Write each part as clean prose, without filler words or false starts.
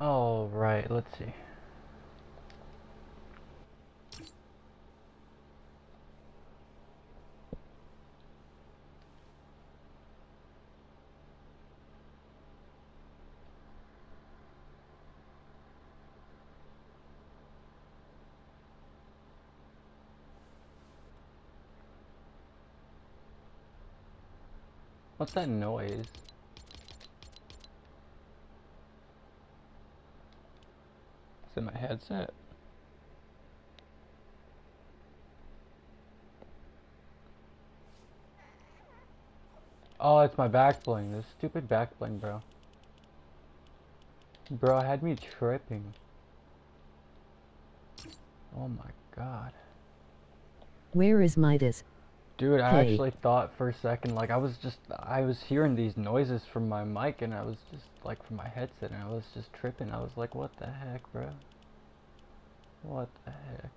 All right, let's see. What's that noise? It's in my headset. Oh, it's my back bling. This stupid back bling, bro. Bro, had me tripping. Oh my god. Where is Midas? Dude, I actually thought for a second, like, I was hearing these noises from my mic, and I was just, like, from my headset, and I was just tripping. I was like, what the heck, bro? What the heck?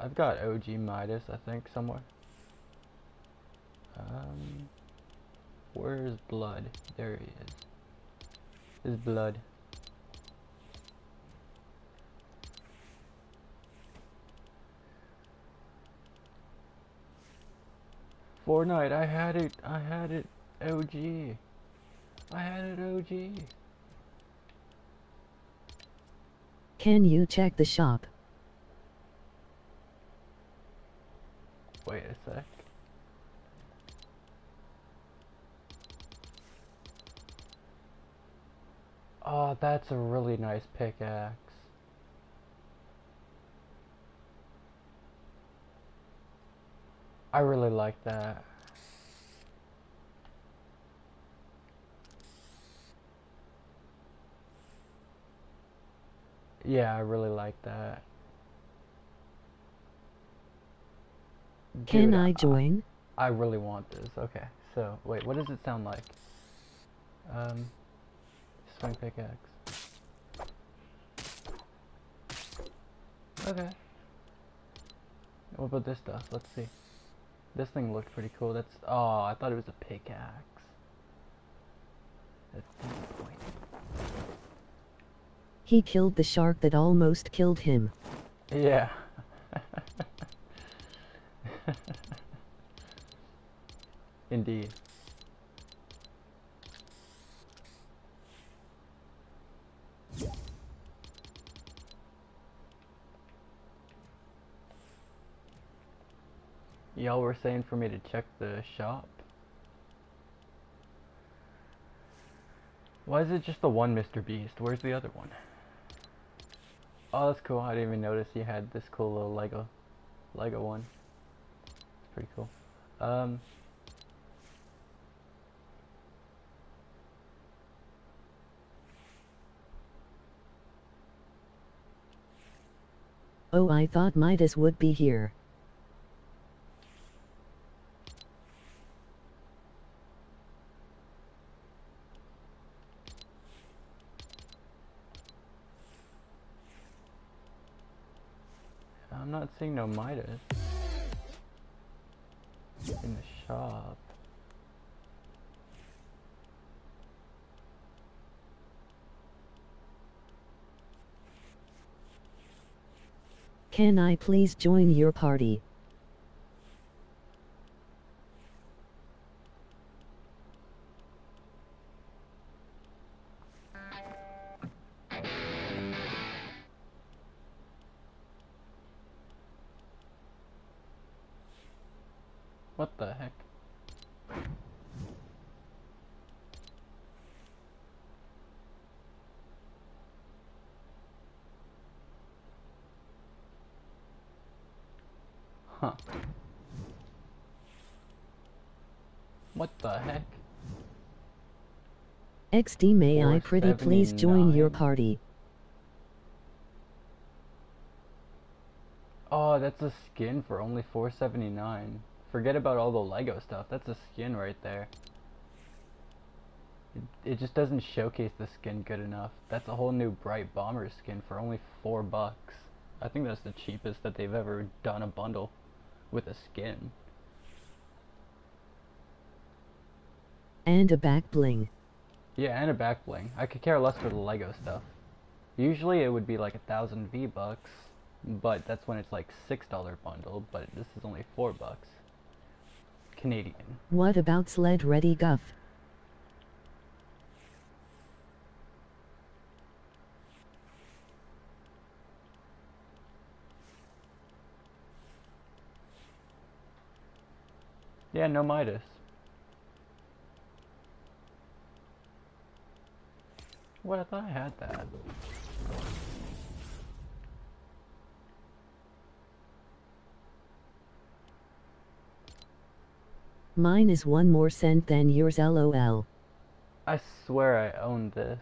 I've got OG Midas, I think, somewhere. Where's Blood? There he is. There's Blood. Fortnite, I had it, OG. I had it, OG. Can you check the shop? Wait a sec. Oh, that's a really nice pickaxe. I really like that. Yeah, I really like that. Dude, can I join? I really want this. Okay, so wait, what does it sound like? Swing pickaxe. Okay. What about this stuff? Let's see. This thing looked pretty cool. That's, oh, I thought it was a pickaxe. That's disappointing. He killed the shark that almost killed him. Yeah. Indeed. Y'all were saying for me to check the shop. Why is it just the one Mr. Beast? Where's the other one? Oh, that's cool. I didn't even notice he had this cool little Lego one. It's pretty cool. Oh, I thought Midas would be here. I'm not seeing no Midas in the shop. Can I please join your party? What the heck? Huh. What the heck? XD, may I pretty please join your party? Oh, that's a skin for only $4.79. Forget about all the Lego stuff. That's a skin right there. It just doesn't showcase the skin good enough. That's a whole new Bright Bomber skin for only $4. I think that's the cheapest that they've ever done a bundle with a skin. And a back bling. Yeah, and a back bling. I could care less for the Lego stuff. Usually it would be like 1,000 V-Bucks, but that's when it's like $6 bundle, but this is only $4. Canadian. What about Sled Ready Guff? Yeah, no Midas. What, I thought I had that. Mine is 1 more cent than yours, LOL. I swear I own this.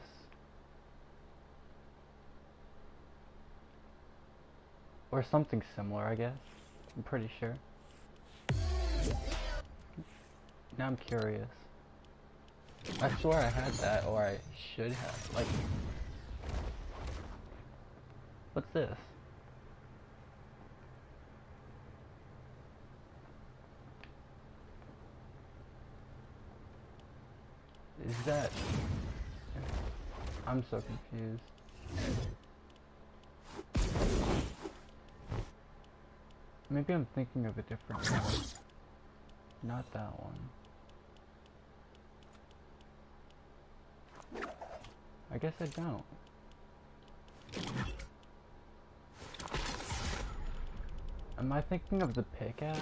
Or something similar, I guess. I'm pretty sure. Now I'm curious. I swear I had that, or I should have. Like, what's this? Is that... I'm so confused. Maybe I'm thinking of a different one. Not that one. I guess I don't. Am I thinking of the pickaxe?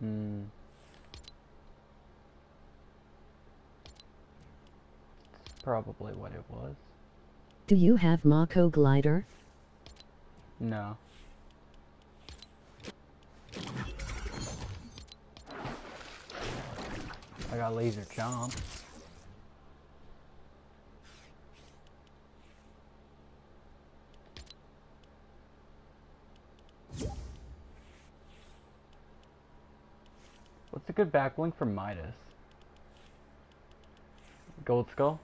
Hmm. That's probably what it was. Do you have Mako Glider? No. I got Laser Chomp. What's a good backlink for Midas? Gold Skull?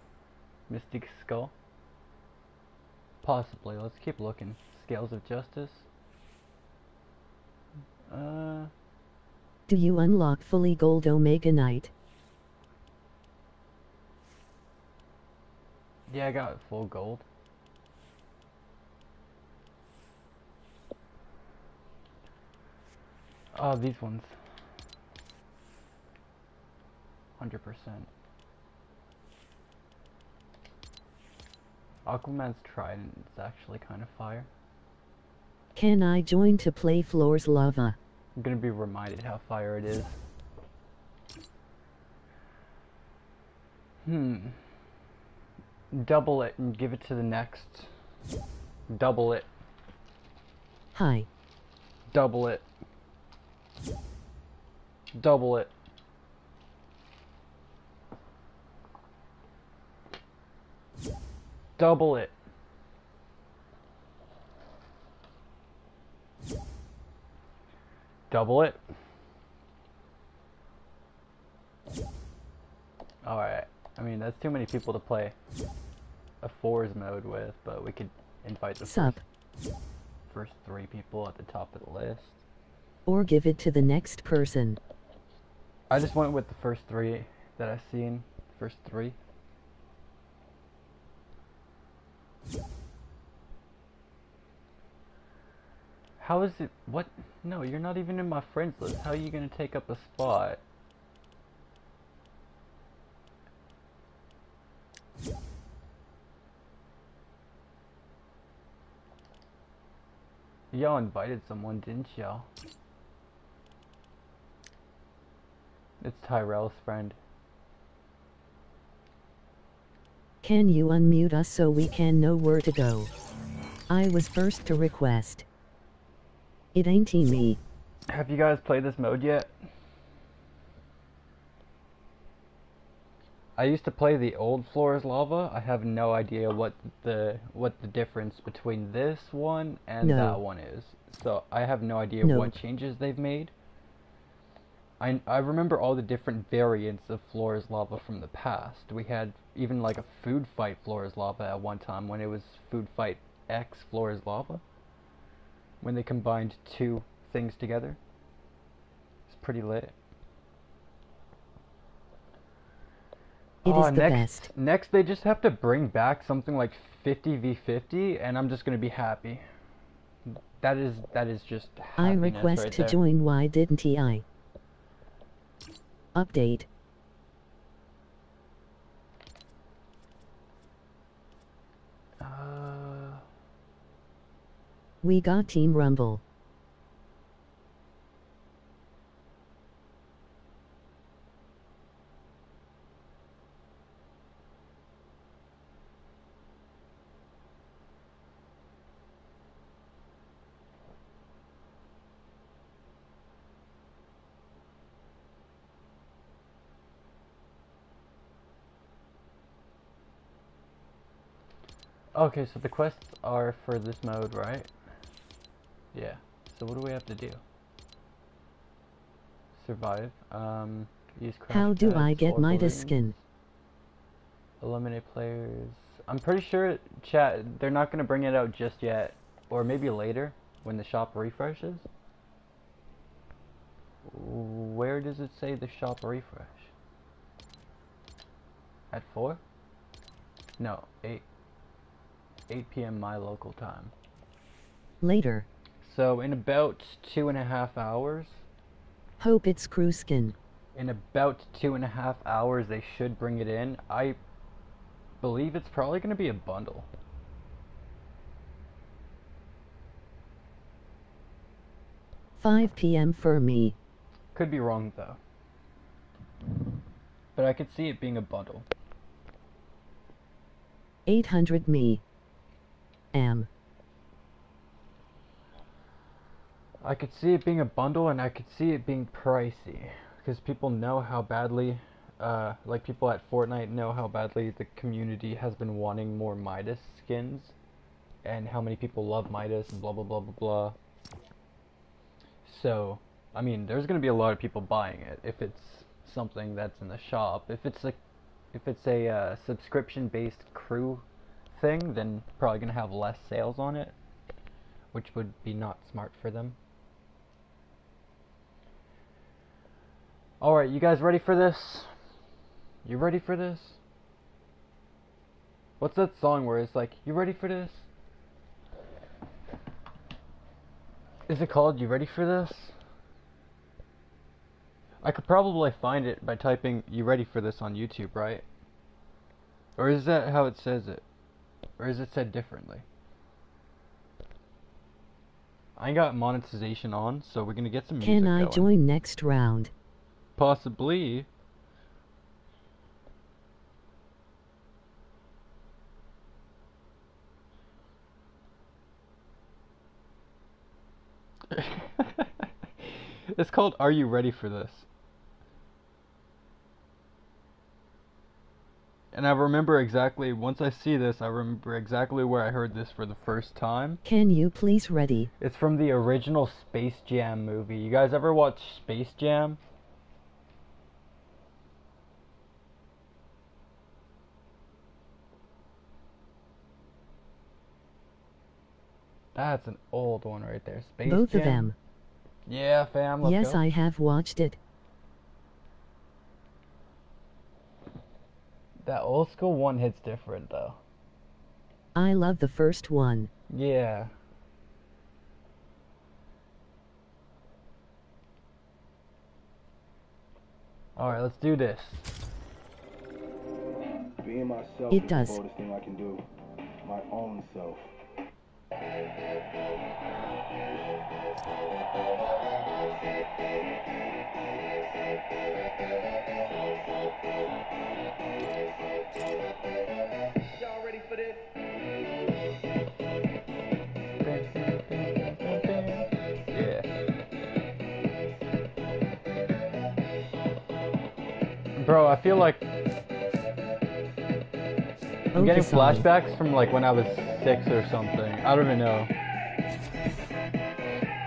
Mystic Skull? Possibly. Let's keep looking. Scales of Justice? Do you unlock fully gold Omega Knight? Yeah, I got it full gold. Oh, these ones. 100%. Aquaman's trident is actually kind of fire. Can I join to play Floor is Lava? I'm gonna be reminded how fire it is. Hmm. Double it and give it to the next. Double it. Hi. Double it. Double it. Double it. Double it. Alright. I mean, that's too many people to play a fours mode with, but we could invite the first 3 people at the top of the list. Or give it to the next person. I just went with the first 3 that I've seen. First 3. How is it? What? No, you're not even in my friends list. How are you gonna take up a spot? Y'all invited someone, didn't y'all? It's Tyrell's friend. Can you unmute us so we can know where to go? I was first to request. It ain't me. Have you guys played this mode yet? I used to play the old Floor is Lava. I have no idea what the difference between this one and that one is. So I have no idea what changes they've made. I remember all the different variants of Floor is Lava from the past. We had even like a food fight Floor is Lava at one time when it was food fight X Floor is Lava. When they combined 2 things together. pretty lit. It is the best. Next, they just have to bring back something like 50v50, and I'm just gonna be happy. That is just happiness. I request right to there. Join. Why didn't I? Update. We got Team Rumble. Okay, so the quests are for this mode, right? Yeah. So what do we have to do? Survive. Use crash. How do I get Midas skin? Eliminate players. I'm pretty sure, chat, they're not going to bring it out just yet. Or maybe later, when the shop refreshes. Where does it say the shop refresh? At 4? No, 8. 8 p.m. my local time. Later. So in about 2.5 hours. Hope it's crew skin. In about 2.5 hours they should bring it in. I believe it's probably going to be a bundle. $5 p.m. for me. Could be wrong though. But I could see it being a bundle. 800 me. Am. I could see it being a bundle, and I could see it being pricey because people know how badly like people at Fortnite know how badly the community has been wanting more Midas skins and how many people love Midas and blah blah blah blah blah. So I mean there's gonna be a lot of people buying it if it's something that's in the shop. If it's a subscription based crew thing, then probably gonna have less sales on it, which would be not smart for them. Alright, you guys ready for this? You ready for this? What's that song where it's like, you ready for this? Is it called You Ready for This? I could probably find it by typing You Ready for This on YouTube, right? Or is that how it says it? Or is it said differently? I got monetization on, so we're gonna get some music. Can I join next round? Possibly. It's called Are You Ready for This? And I remember exactly, once I see this, I remember exactly where I heard this for the first time. Can you please ready? It's from the original Space Jam movie. You guys ever watch Space Jam? That's an old one right there. Space Jam. Both of them. Yeah, fam. Let's go. I have watched it. That old school one hits different though. I love the first one. Yeah. Alright, let's do this. Being myself is the boldest thing I can do. My own self. Y'all ready for this? Yeah. Bro, I feel like I'm getting flashbacks from like when I was 6 or something. I don't even know.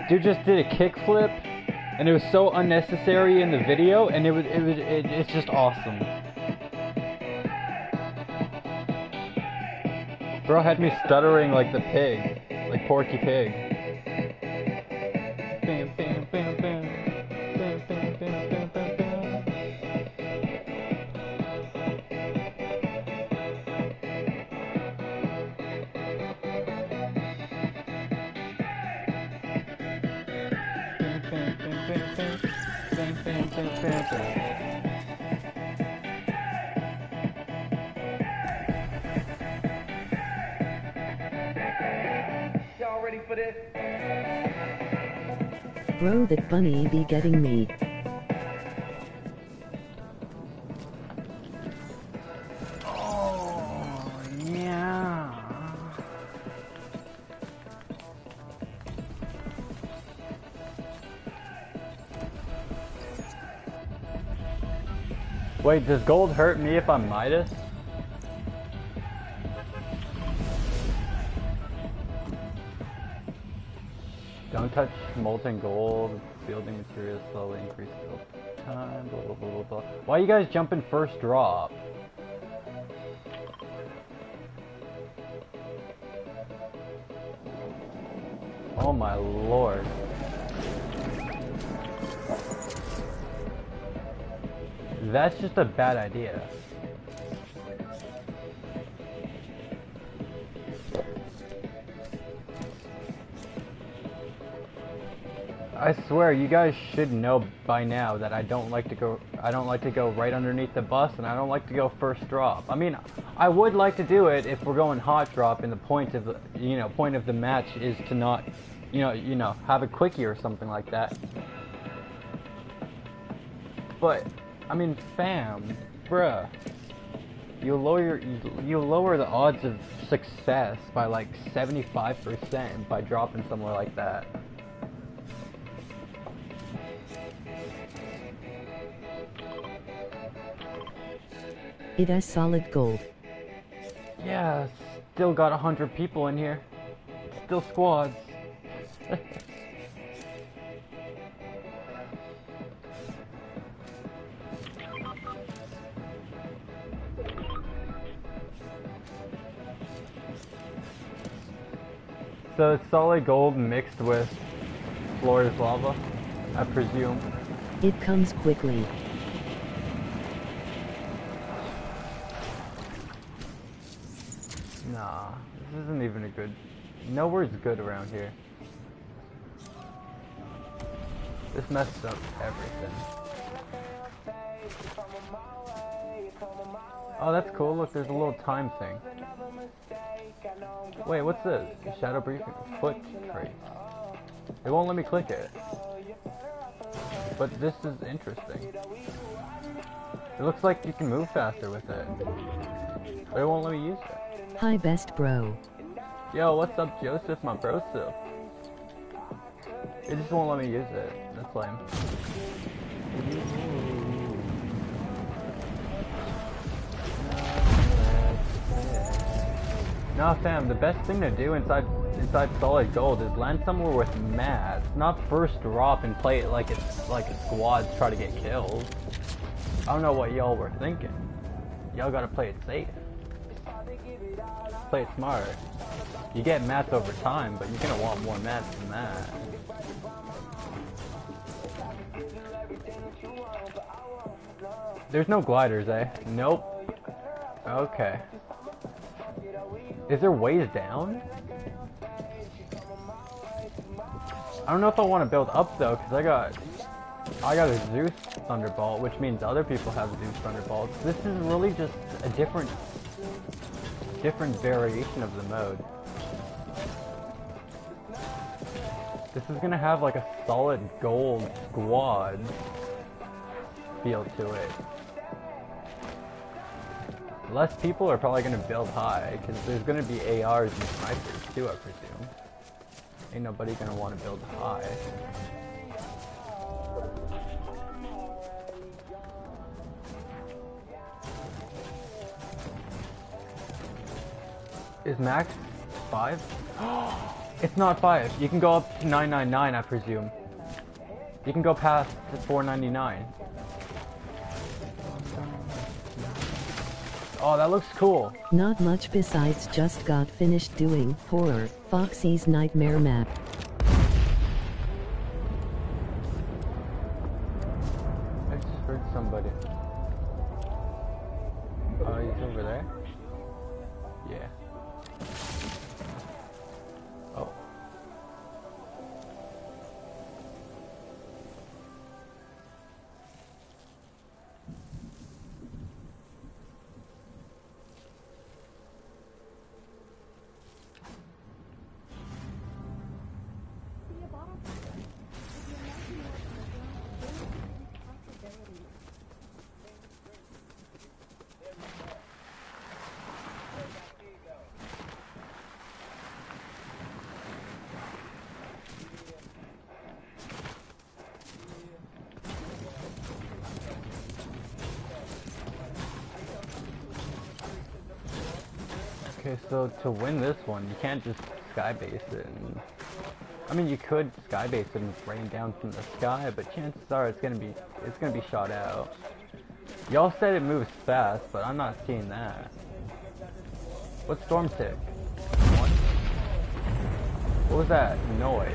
Dude just did a kickflip, and it was so unnecessary in the video, and it's just awesome. Bro had me stuttering like the pig, like Porky Pig. Bam, bam, bam, bam, bam, bam. Bro, that bunny be getting me. Oh, yeah. Wait, does gold hurt me if I'm Midas? Don't touch molten gold, building materials slowly increase build time, blah, blah, blah, blah, blah. Why are you guys jumping first drop? Oh my lord. That's just a bad idea. I swear, you guys should know by now that I don't like to go right underneath the bus, and I don't like to go first drop. I mean, I would like to do it if we're going hot drop, and the point of the, point of the match is to not, have a quickie or something like that. But, I mean, fam, bruh, you lower the odds of success by like 75% by dropping somewhere like that. It has solid gold. Yeah, still got 100 people in here. Still squads. So it's solid gold mixed with Floor is Lava, I presume. It comes quickly. Nah, this isn't even a good... No word's good around here. This messed up everything. Oh, that's cool. Look, there's a little time thing. Wait, what's this? Shadow Briefing. Click trade. It won't let me click it. But this is interesting. It looks like you can move faster with it. But it won't let me use it. Hi, best bro. Yo, what's up, Joseph, my broseph? It just won't let me use it. That's lame. Nah, fam. The best thing to do inside solid gold is land somewhere with mats, not first drop and play it like it's like a squad's try to get kills. I don't know what y'all were thinking. Y'all gotta play it safe. Play it smart. You get mats over time, but you're gonna want more mats than that. There's no gliders, eh? Nope. Okay. Is there ways down? I don't know if I want to build up though, because I got a Zeus Thunderbolt, which means other people have Zeus Thunderbolts. This is really just a different variation of the mode. This is gonna have like a solid gold squad feel to it. Less people are probably gonna build high, because there's gonna be ARs and snipers too, I presume. Ain't nobody gonna wanna build high. Is max 5? It's not 5. You can go up to 999, I presume. You can go past to 499. Oh, that looks cool. Not much besides just got finished doing horror Foxy's Nightmare map. I just heard somebody. Oh, he's over there? Yeah. Oh. Okay, so to win this one, you can't just skybase it. And, I mean, you could skybase it and rain down from the sky, but chances are it's gonna be shot out. Y'all said it moves fast, but I'm not seeing that. What's Storm Tick? What was that noise?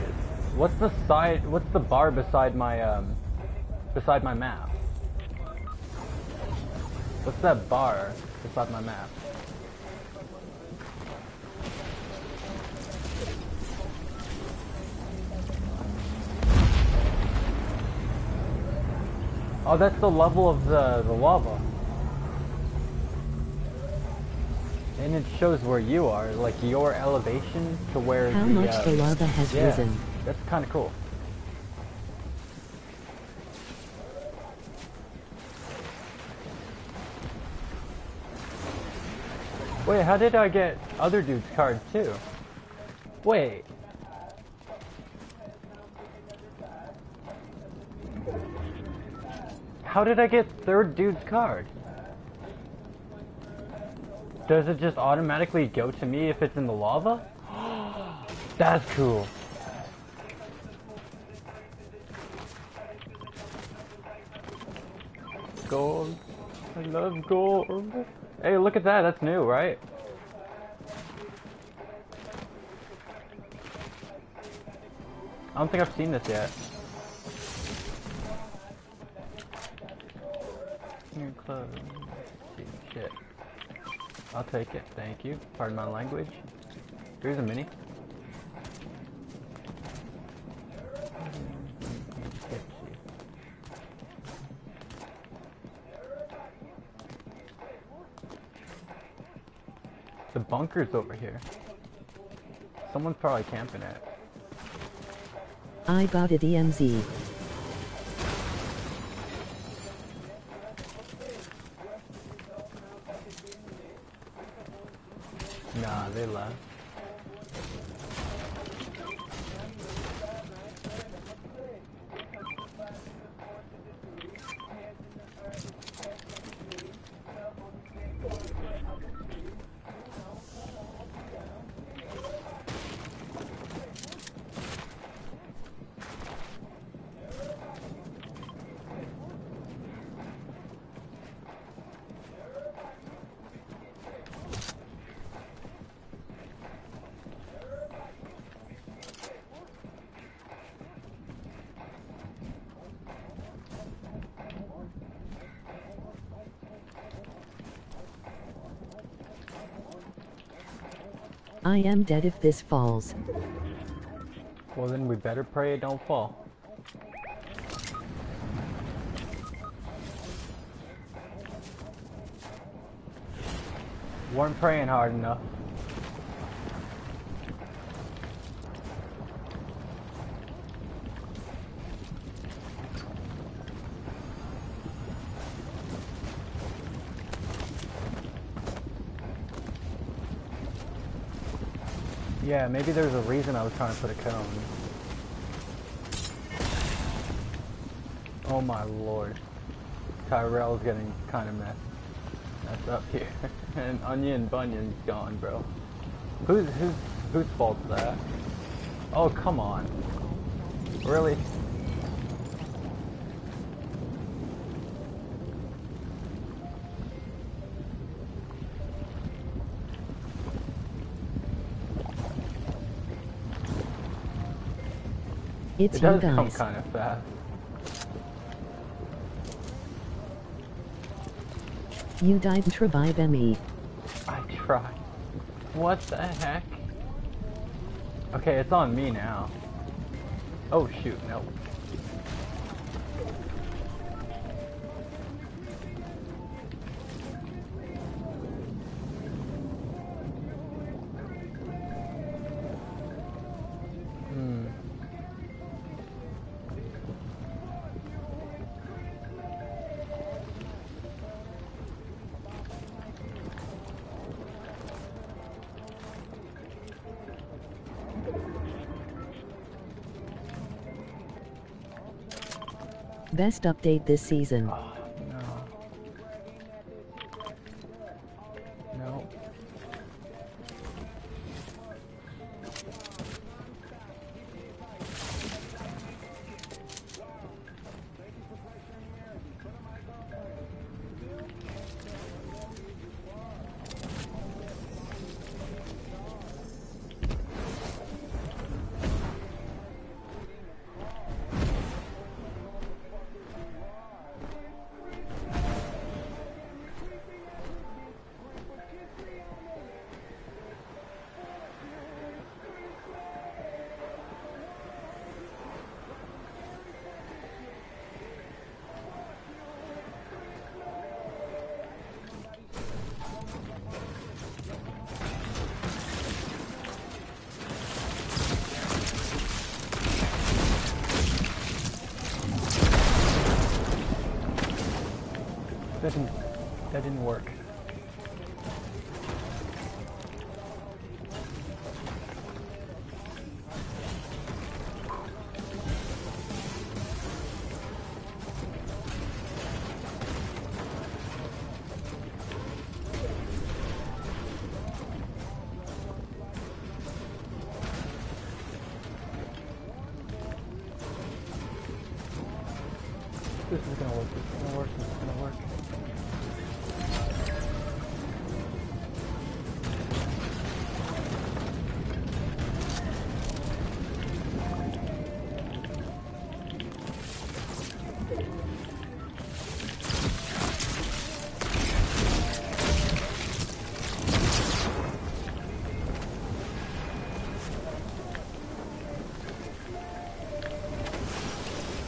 What's the bar beside my map? What's that bar beside my map? Oh, that's the level of the lava. And it shows where you are, like your elevation to where how the, much the lava has risen. That's kind of cool. Wait, how did I get other dude's card too? Wait. How did I get third dude's card? Does it just automatically go to me if it's in the lava? That's cool. Gold. I love gold. Hey, look at that. That's new, right? I don't think I've seen this yet. Close. Shit. I'll take it. Thank you. Pardon my language. Here's a mini. The bunker's over here. Someone's probably camping it. I got a DMZ. Nah, they left. I am dead if this falls. Well then we better pray it don't fall. Weren't praying hard enough. Yeah, maybe there's a reason I was trying to put a cone. Oh my lord. Tyrell's getting kind of messed up here. And Onion Bunion's gone, bro. Whose fault's that? Oh, come on. Really? It's it does come kind of fast. You died tribe me. I tried. What the heck? Okay, it's on me now. Oh shoot, no. Best update this season. Oh, no. No. That didn't work.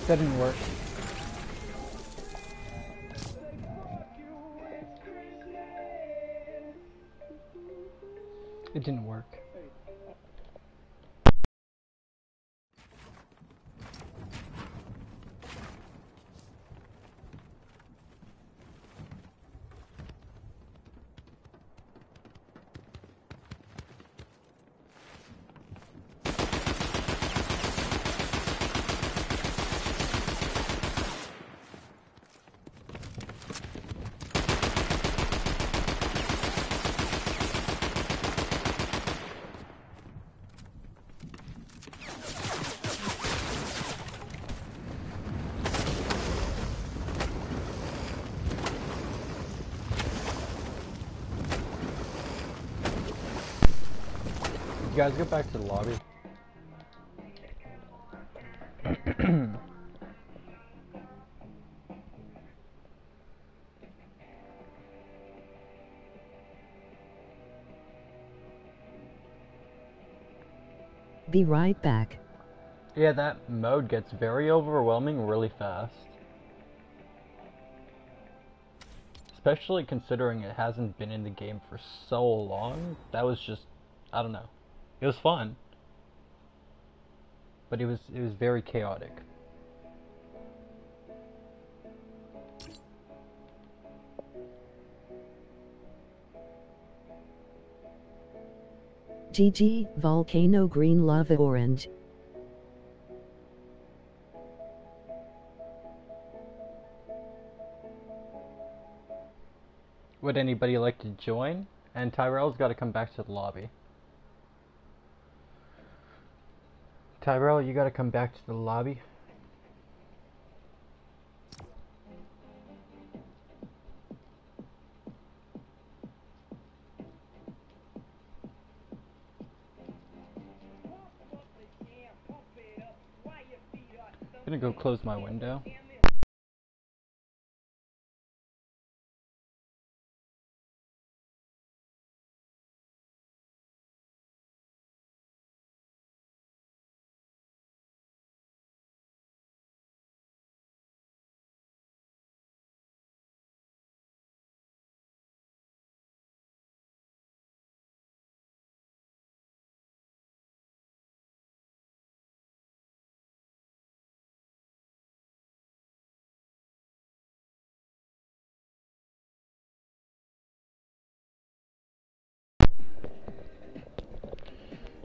That didn't work. It didn't work. You guys get back to the lobby. Be right back. Yeah, that mode gets very overwhelming really fast. Especially considering it hasn't been in the game for so long. That was just, I don't know. It was fun, but it was very chaotic. GG, volcano green, lava orange. Would anybody like to join? And Tyrell's got to come back to the lobby. Tyrell, you gotta come back to the lobby. I'm gonna go close my window.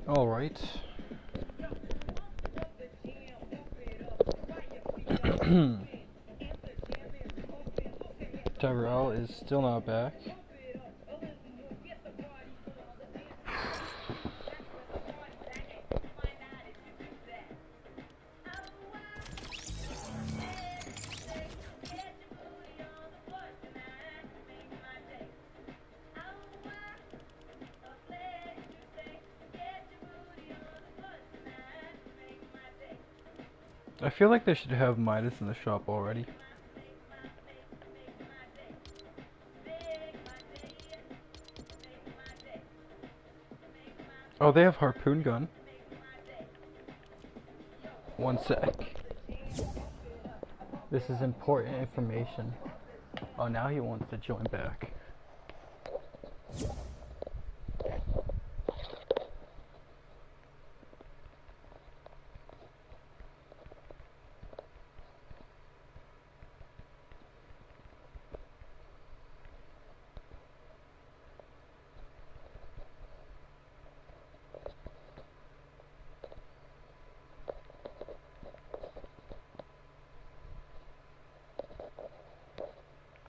All right. Tyrell is still not back. I feel like they should have Midas in the shop already. Oh, they have Harpoon Gun. One sec. This is important information. Oh, now he wants to join back.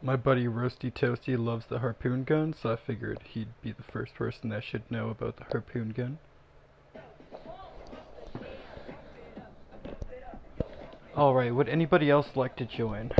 My buddy Roasty Toasty loves the Harpoon Gun, so I figured he'd be the first person that should know about the Harpoon Gun. Alright, would anybody else like to join?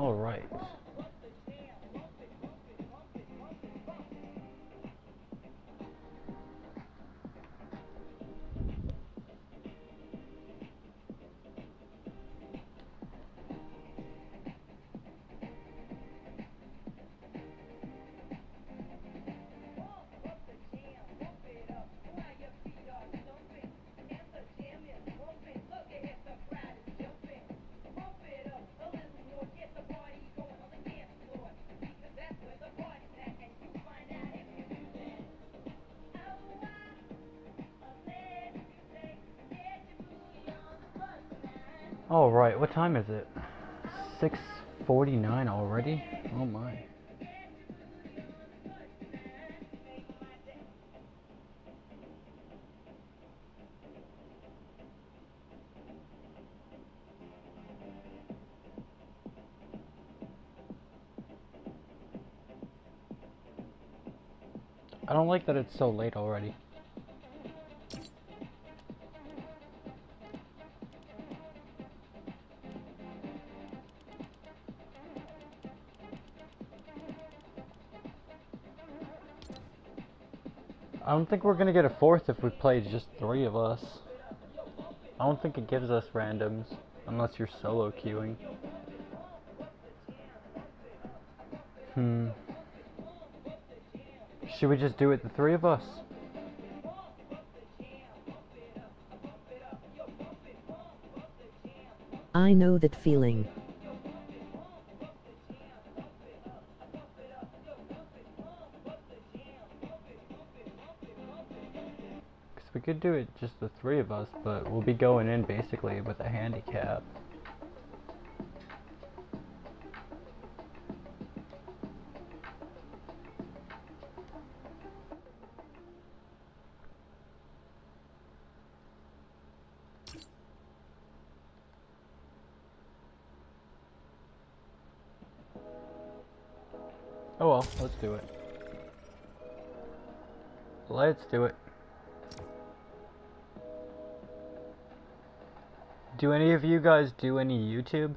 All right. Alright, what time is it? 6:49 already? Oh my. I don't like that it's so late already. I don't think we're gonna get a fourth if we play just three of us. I don't think it gives us randoms, unless you're solo queuing. Should we just do it, the three of us? I know that feeling. We could do it just the three of us, but we'll be going in basically with a handicap. Oh well, let's do it. Let's do it. Do any of you guys do any YouTube?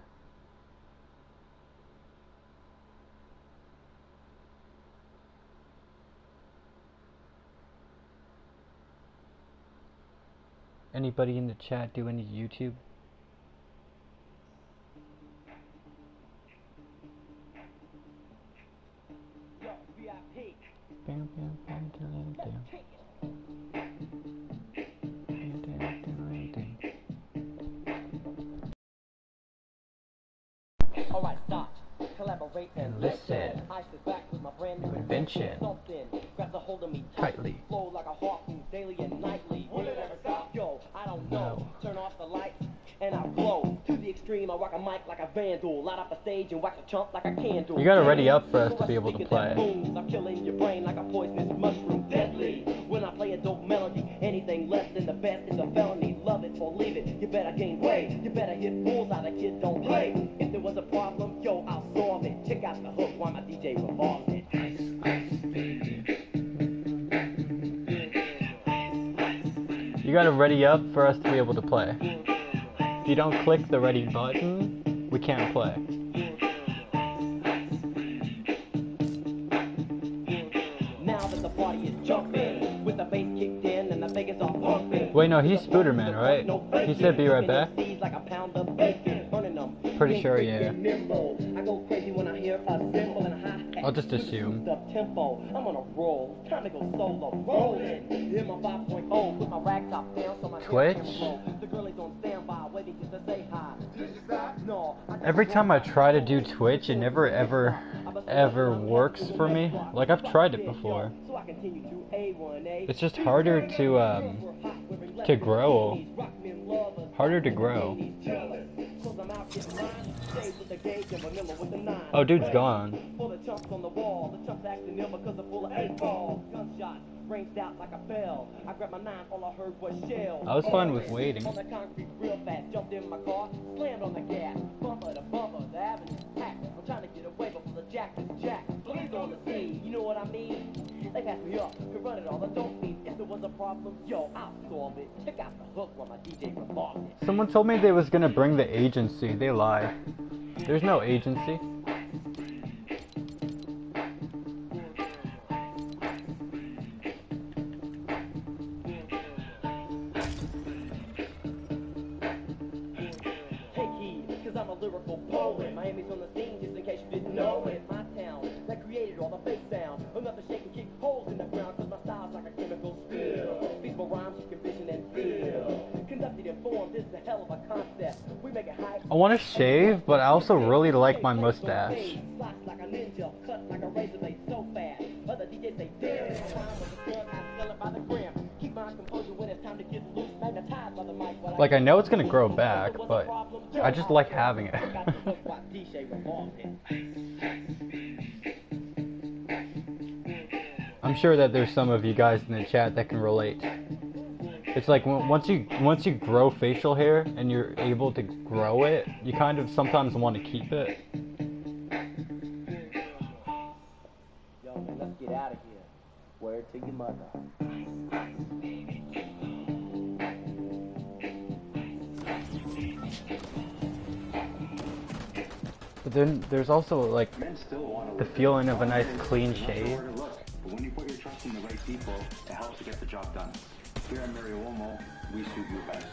Anybody in the chat do any YouTube? You gotta ready up for us to be able to play. I'm killing your brain like a poisonous mushroom, deadly. When I play a dope melody, anything less than the best is a felony. Love it or leave it, you better gain weight. You better hit bulls out of kid, don't play. If there was a problem, yo, I'll solve it. Check out the hook while my DJ revolves it. You gotta ready up for us to be able to play. If you don't click the ready button, we can't play. Wait, no, he's Spooderman, right? He said be right back. Pretty sure, yeah. I'll just assume. Twitch? Every time I try to do Twitch, it never ever works for me. Like, I've tried it before. It's just harder to grow. Harder to grow. Oh, dude's gone. I was fine with waiting. Someone told me they was gonna bring the agency. They lied. There's no agency. I want to shave, but I also really like my mustache. Like, I know it's gonna grow back, but I just like having it. I'm sure that there's some of you guys in the chat that can relate. It's like once you grow facial hair and you're able to grow it, you kind of sometimes want to keep it. Yo, man, let's get out of here. Word to your mother. But then there's also like the feeling of a nice clean shave. When you put your trust in the right people, it helps to get the job done. Here at Mary Womo, we suit you best.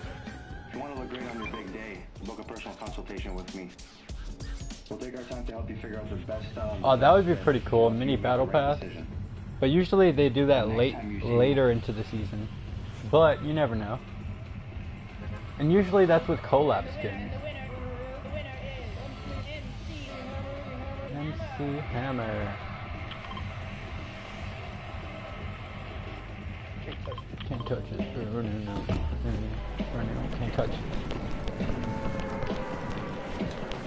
If you want to look great on your big day, book a personal consultation with me. We'll take our time to help you figure out the best style. Oh, that would be pretty cool, a mini battle pass. But usually they do that later into the season. But you never know. And usually that's with collab skins. MC Hammer. Can't touch it. Can't touch it.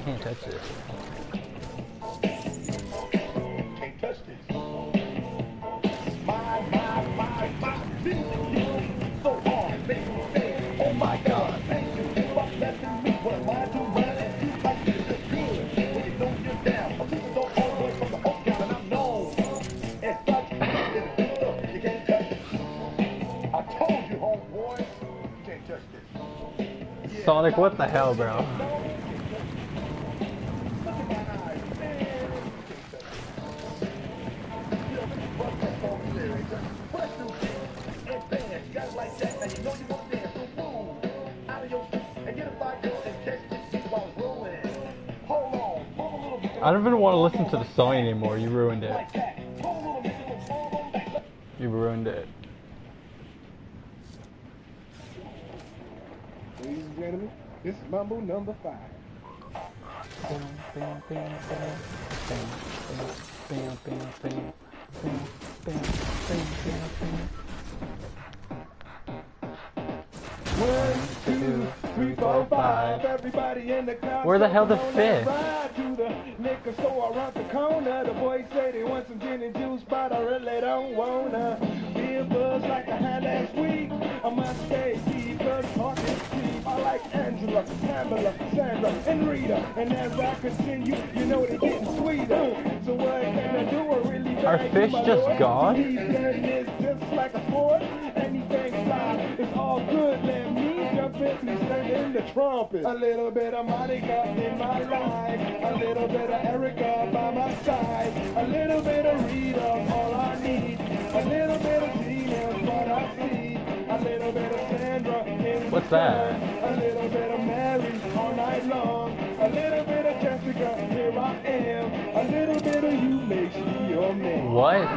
Can't touch it. Can't touch it. My so hard, baby. Oh my God. Thank you for blessing me. What am I doing? Sonic, what the hell, bro? I don't even want to listen to the song anymore. You ruined it. You ruined it. Ladies and gentlemen, this is Mambo No. 5. One, two, three, four, five. Everybody in the crowd. Where the hell the fish? So around the corner, the boys say they want some gin and juice, but I really don't wanna be a buzz like I had last week. I must stay deep, talking cheap. I like Angela, Pamela, Sandra, and Rita. And as I continue, you know they're getting sweeter. So what can I do? I really like our fish just gone? It's just like a sport. Anything fine, it's all good. Let me jump in and sing in the trumpet. A little bit of Monica in my life. A little bit of Erica by my side. A little bit of Rita, all I need. A little bit of Gina, what I see. A little bit of Sandra in what's that? A little bit of Mary all night long. A little bit of Jessica, here I am. A little bit of you makes me your man. What?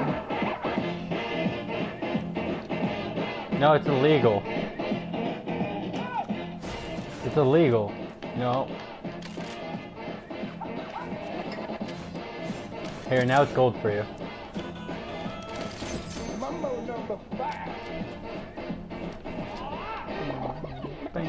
No, it's illegal. It's It's illegal. No. Here, now it's gold for you. Mambo No. 5.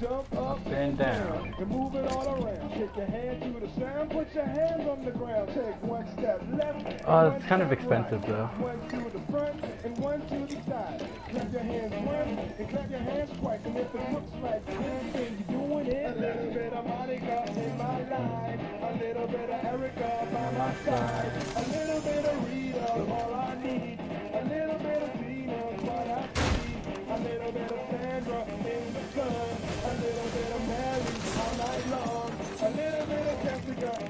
Jump up and down. And move it all around. Kick your hand through the sand. Put your hands on the ground. Take one step left. Oh, it's kind of expensive right. Though. One to the front and one to the side. Clap your hands once and clap your hands twice. And if it looks like this, then you're doing it. A little bit of Monica in my life. A little bit of Erica by my side. A little bit of Rita, all I need. A little bit of Gina, what I need. A little bit of Sandra in the club.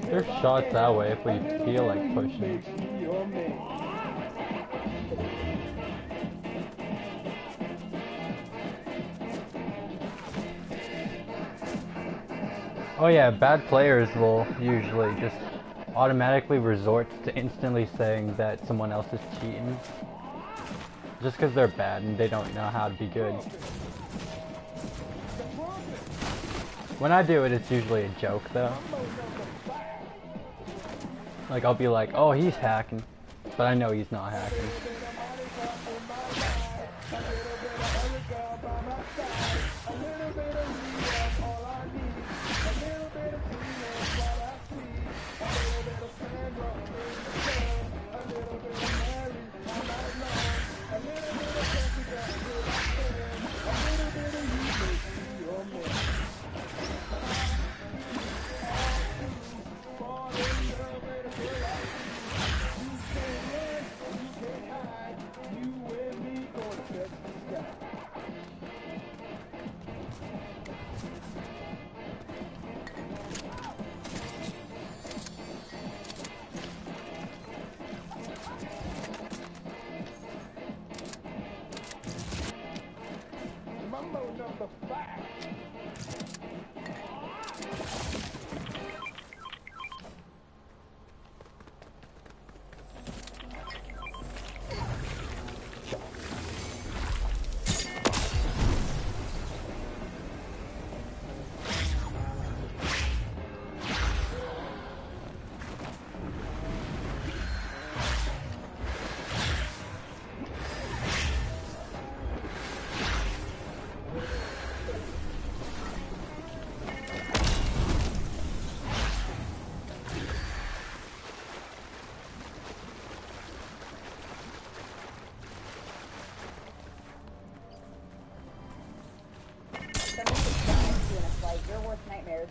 There's shots that way if we feel like pushing. Oh yeah, bad players will usually just automatically resort to instantly saying that someone else is cheating. Just because they're bad and they don't know how to be good. When I do it, it's usually a joke though. Like, I'll be like, oh, he's hacking. But I know he's not hacking.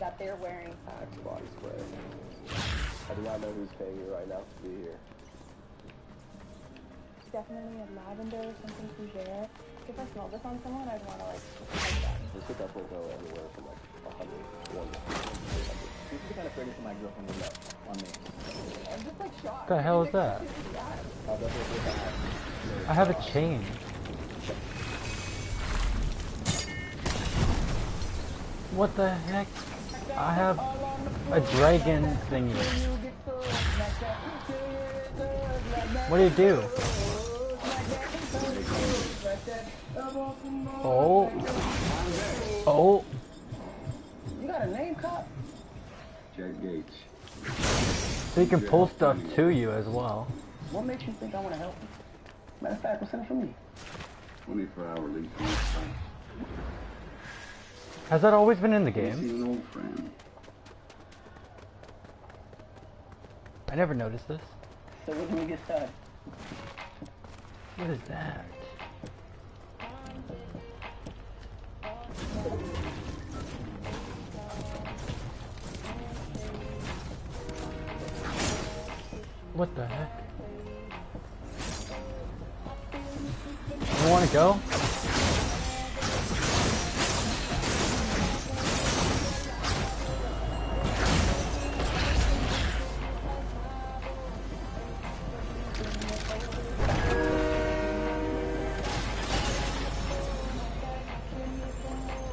That they're wearing. Axe body spray. I do not know who's paying you right now to be here. Definitely a lavender or something fougere. If I smell this on someone, I'd want to like that. This could definitely go anywhere from like 100, 100. This is the kind of fragrance my girlfriend would love on me. I'm just like shocked. What the hell is that? I have a chain. What the heck? I have a dragon thingy. What do you do? Oh. Oh. You got a name cop? Jack Gates. So you can pull stuff to you as well. What makes you think I want to help you? Matter of fact, what's in it for me? 24-hour lease. Has that always been in the game? An old friend. I never noticed this. So what do we get started? What is that? What the heck? You wanna go?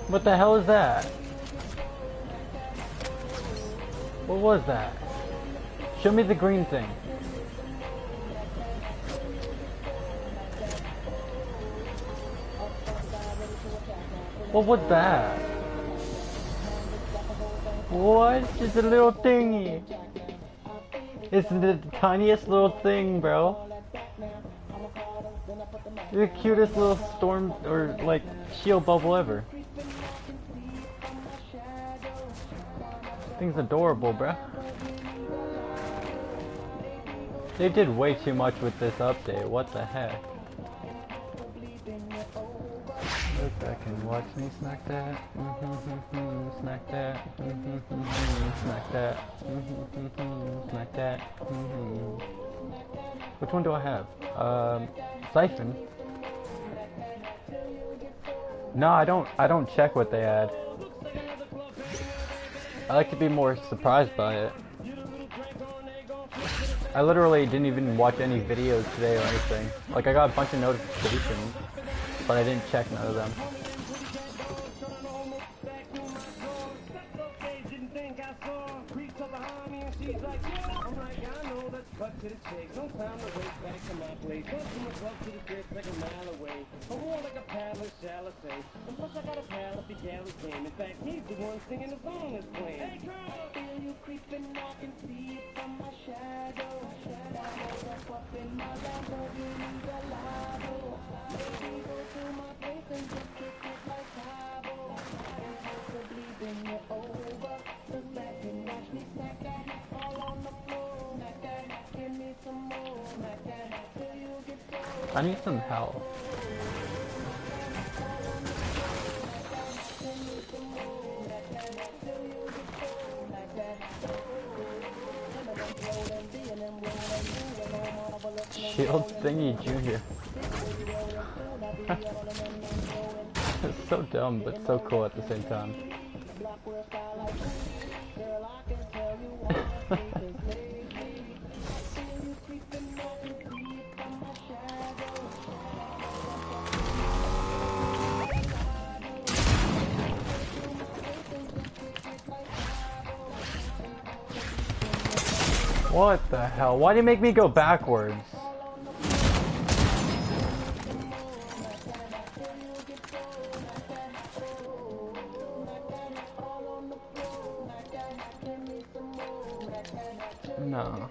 What the hell is that? What was that? Show me the green thing. What was that? What? It's a little thingy. It's the tiniest little thing, bro. You're the cutest little storm or like shield bubble ever. Thing's adorable, bro. They did way too much with this update. What the heck? Look back and watch me smack that. Smack that. Smack that. Smack that. Which one do I have? Siphon. No, I don't check what they add. I like to be more surprised by it. I literally didn't even watch any videos today or anything. Like, I got a bunch of notifications, but I didn't check none of them. I need some help. Shield thingy Junior. It's so dumb, but so cool at the same time. What the hell? Why do you make me go backwards? No.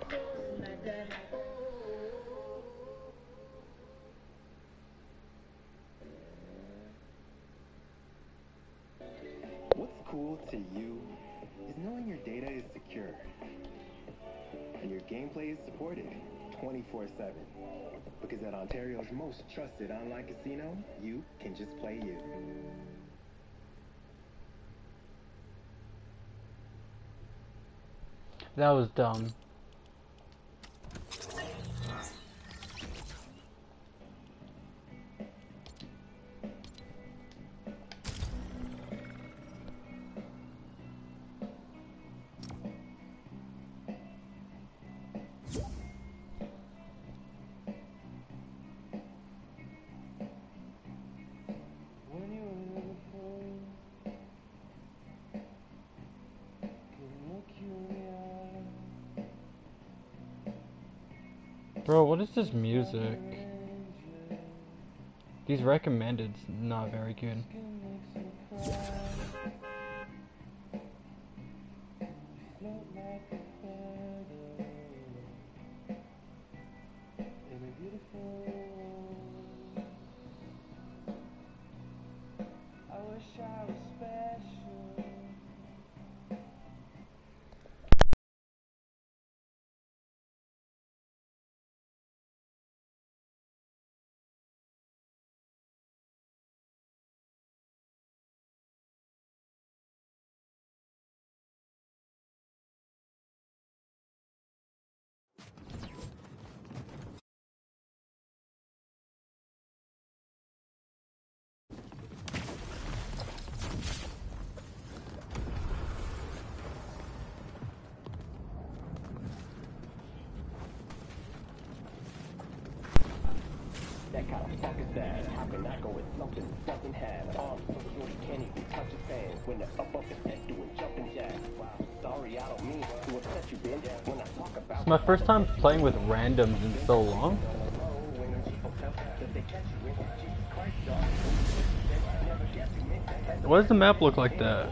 What's cool to you is knowing your data is secure. And your gameplay is supported 24/7. Because at Ontario's most trusted online casino, you can just play you. That was dumb. Bro, what is this music? These recommendeds not very good. How the fuck is that? How can I go with something doesn't have? Arms so short you can't even touch his hands. When they're up his neck doing jumping jacks. Wow, sorry I don't mean to upset you, Ben. When I talk about it's my first time playing with randoms in so long. Why does the map look like that?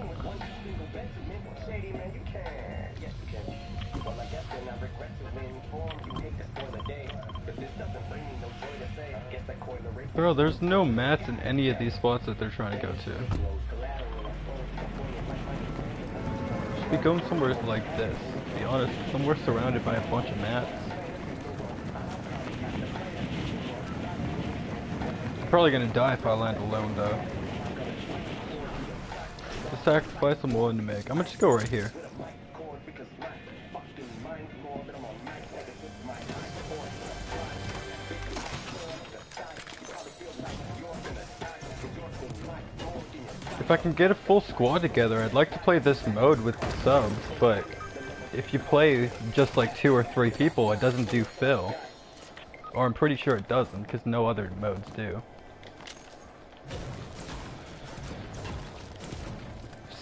Bro, there's no mats in any of these spots that they're trying to go to. Should be going somewhere like this, to be honest, somewhere surrounded by a bunch of mats. Probably gonna die if I land alone though. Just sacrifice I'm willing to make. I'm gonna just go right here. If I can get a full squad together, I'd like to play this mode with the subs, but if you play just like 2 or 3 people, it doesn't do fill. Or I'm pretty sure it doesn't, because no other modes do.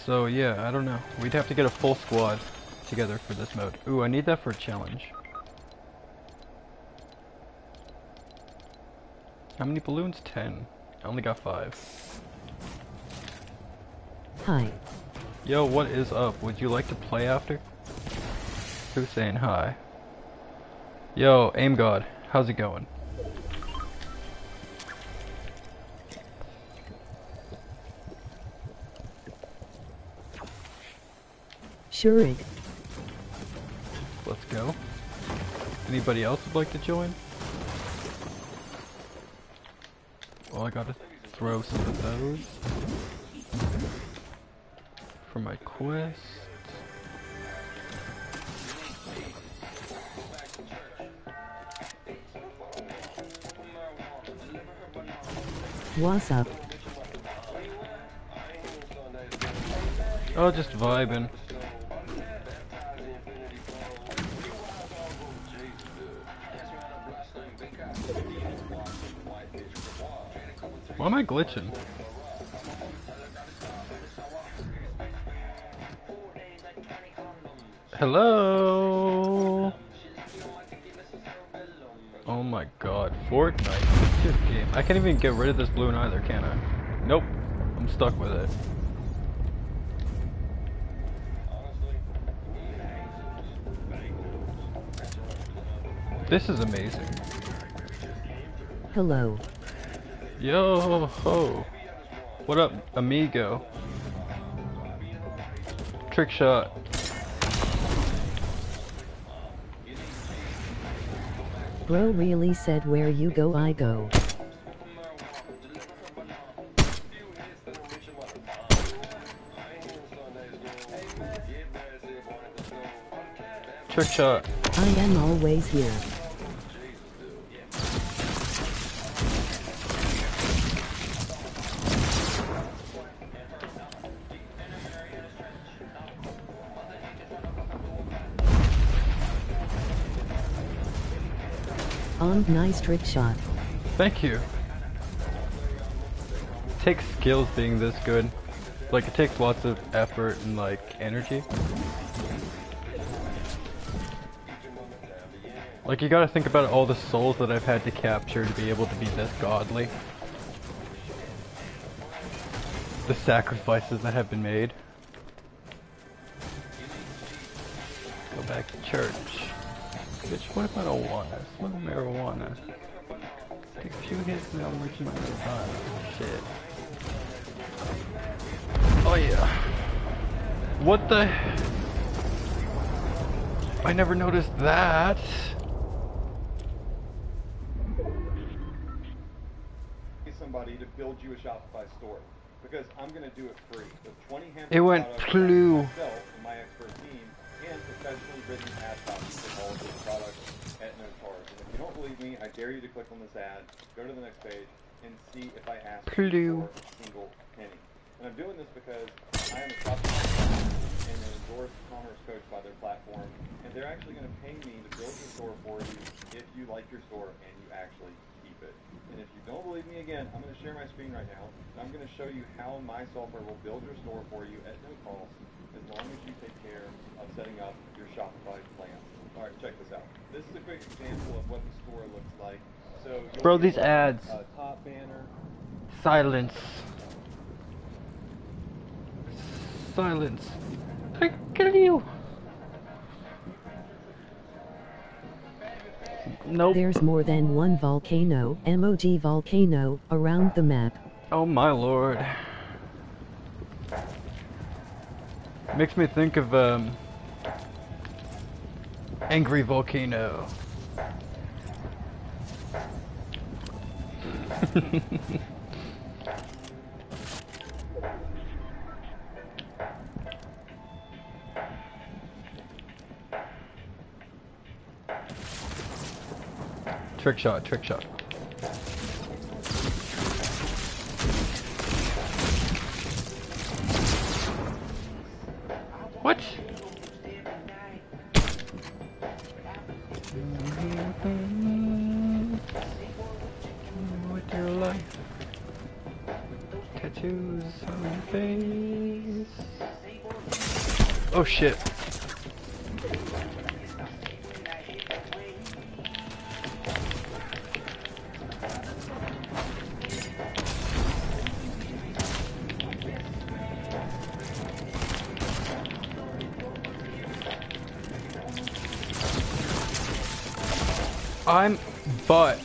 So yeah, I don't know. We'd have to get a full squad together for this mode. Ooh, I need that for a challenge. How many balloons? 10. I only got 5. Hi. Yo, what is up? Would you like to play after? Who's saying hi? Yo, Aim God, how's it going? Sure. Let's go. Anybody else would like to join? Well, I gotta throw some of those for my quest. What's up? Oh, just vibing. Why am I glitching? Hello? Oh my god, Fortnite. This game. I can't even get rid of this balloon either, can I? Nope. I'm stuck with it. This is amazing. Hello. Yo ho! What up, amigo? Trick shot. Bro really said, "Where you go, I go." Trick shot. I am always here. Nice trick shot. Thank you. It takes skills being this good. Like, it takes lots of effort and, like, energy. Like, you gotta think about all the souls that I've had to capture to be able to be this godly. The sacrifices that have been made. Go back to church. Bitch, what if I don't want this? What if marijuana? Take a few hits and I'm reaching my other time. Shit. Oh yeah. What the? I never noticed that. Somebody to build you a Shopify store because I'm gonna do it free. With 20 handmade it went blue. And professionally written ad copies for all of these products at no charge. And if you don't believe me, I dare you to click on this ad, go to the next page, and see if I ask for a single penny. And I'm doing this because I am a shopify and an endorsed commerce coach by their platform, and they're actually going to pay me to build your store for you if you like your store and you actually keep it. And if you don't believe me again, I'm going to share my screen right now, and I'm going to show you how my software will build your store for you at no cost, as long as you take care of setting up your Shopify plan. Alright, check this out. This is a great example of what the store looks like. So, bro, these ads. Top banner. Silence. Silence. I kill you. Nope. There's more than one volcano, MOG volcano, around the map. Oh my lord. Makes me think of, Angry Volcano. Trick shot, trick shot. What? With your life. Tattoos on your face. Oh shit. I'm but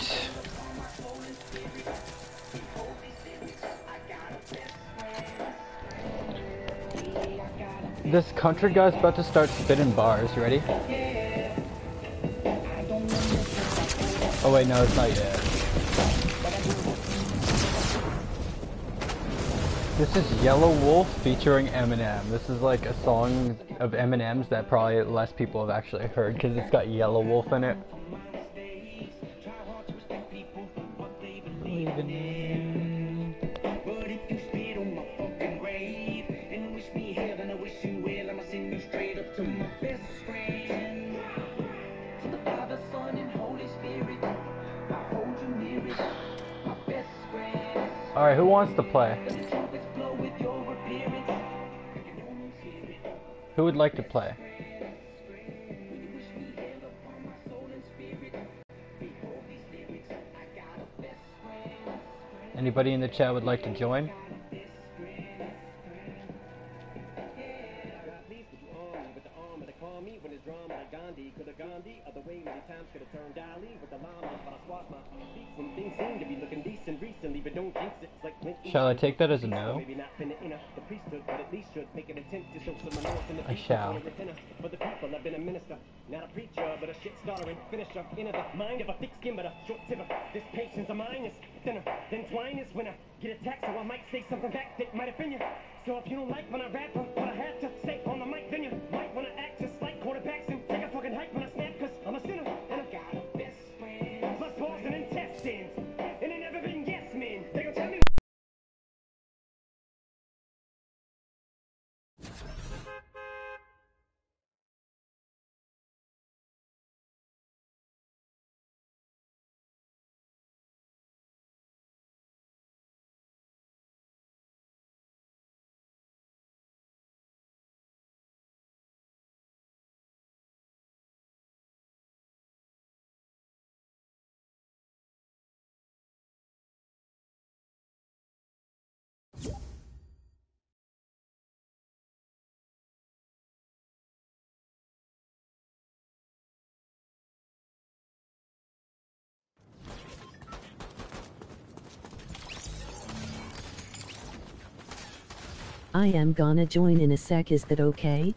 this country guy's about to start spitting bars, you ready? Oh wait, no, it's not yet. This is Yelawolf featuring Eminem. This is like a song of Eminem's that probably less people have actually heard because it's got Yelawolf in it. Alright, who wants to play? Who would like to play? Anybody in the chat would like to join? Shall I take that as a no? I shall. I am gonna join in a sec, is that okay?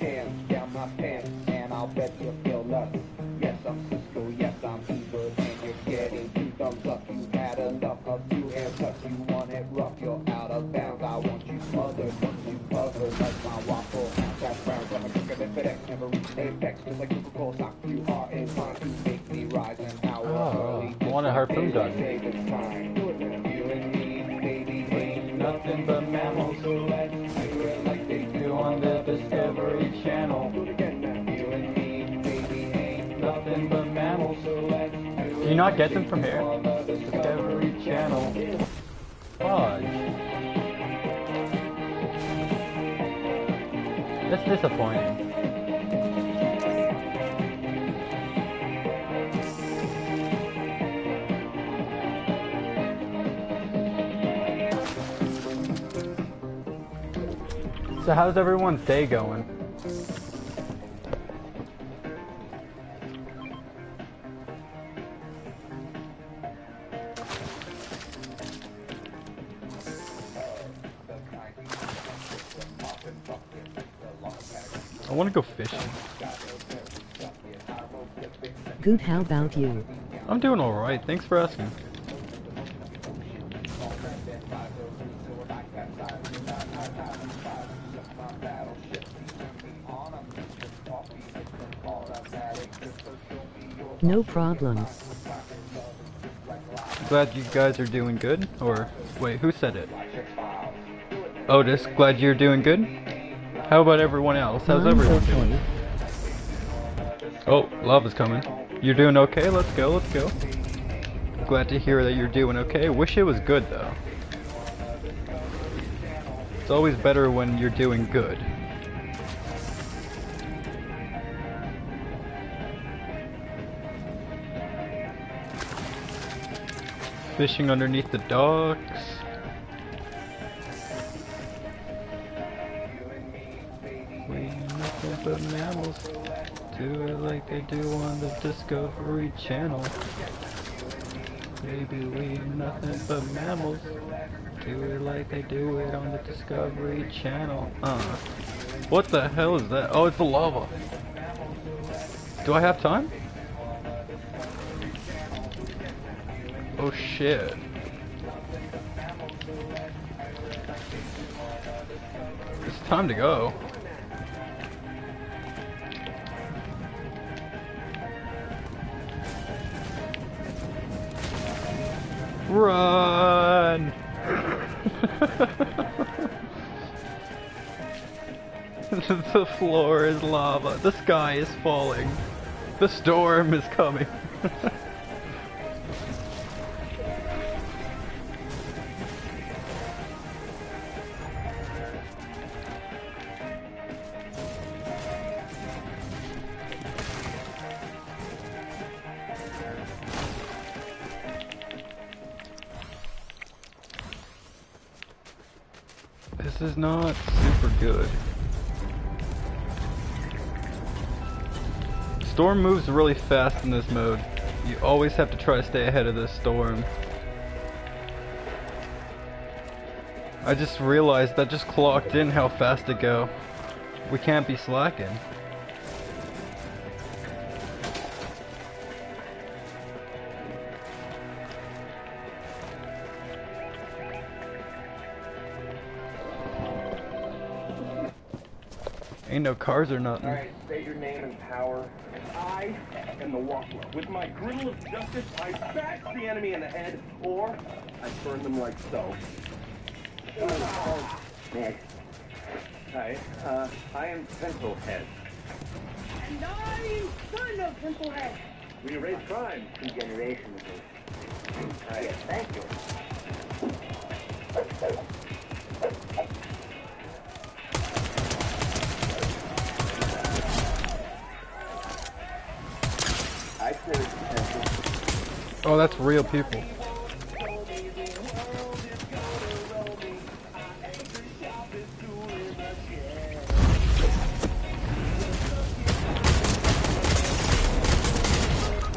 hands down my pants, and I'll bet you'll feel nuts. Yes, I'm Cisco, yes, I'm evil, and you're getting 2 thumbs up. You had enough of 2 hands up. You want it rough, you're out of bounds. I want you smothered, want you bothered, like my waffle house hash browns. I'm a quicker than FedEx, never reach apex, just like Coca-Cola stock. You are inclined to make me rise and power. Oh, I want a harpoon gun. You and me, baby, ain't nothing but mammals, so let's do it like they do on the Discovery Channel. You and me, baby, ain't nothing but mammals, so let's do it. Do you not get them from here? On the Discovery Channel. Fudge. That's disappointing. So how's everyone's day going? I want to go fishing. Good, how about you? I'm doing alright, thanks for asking. No problem. Glad you guys are doing good, or wait, who said it? Otis, glad you're doing good? How about everyone else? How's everyone doing? Oh, lava's coming. You're doing okay? Let's go, let's go. Glad to hear that you're doing okay. Wish it was good, though. It's always better when you're doing good. Fishing underneath the docks. We nothing but mammals. Do it like they do on the Discovery Channel. Baby, we nothing but mammals. Do it like they do it on the Discovery Channel. What the hell is that? Oh, it's the lava. Do I have time? Oh shit. It's time to go. Run! The floor is lava. The sky is falling. The storm is coming. This is not super good. Storm moves really fast in this mode. You always have to try to stay ahead of this storm. I just realized that just clocked in how fast it go. We can't be slacking. Ain't no cars or nothing. Alright, say your name and power. And I am the waffler. With my griddle of justice, I bash the enemy in the head, or I burn them like so. Oh, man. Hi, I am Templehead. And I am son of Templehead. We erase crime. 2 generations ago. Yes, thank you. Oh, that's real people.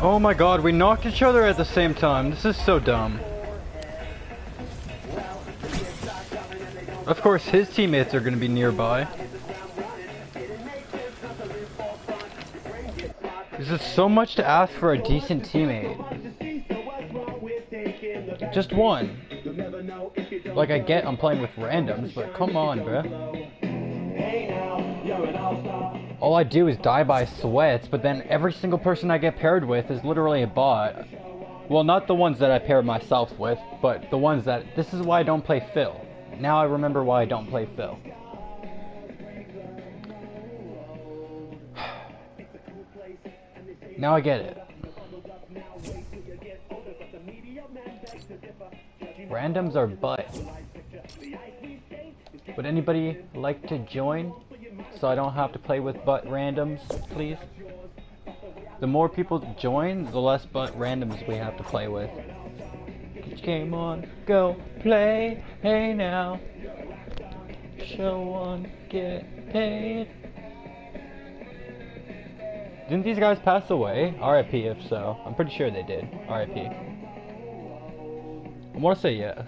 Oh my god, we knocked each other at the same time. This is so dumb. Of course, his teammates are going to be nearby. Because there's so much to ask for a decent teammate. Just one. Like, I get I'm playing with randoms, but come on, bruh. All I do is die by sweats, but then every single person I get paired with is literally a bot. Well, not the ones that I pair myself with, but the ones that... This is why I don't play Phil. Now I remember why I don't play Phil. Now I get it. Randoms are butt. Would anybody like to join? So I don't have to play with butt randoms, please? The more people join, the less butt randoms we have to play with. Game on, go play, hey now. Show on, get paid. Didn't these guys pass away? RIP if so. I'm pretty sure they did. RIP. I want to say yes.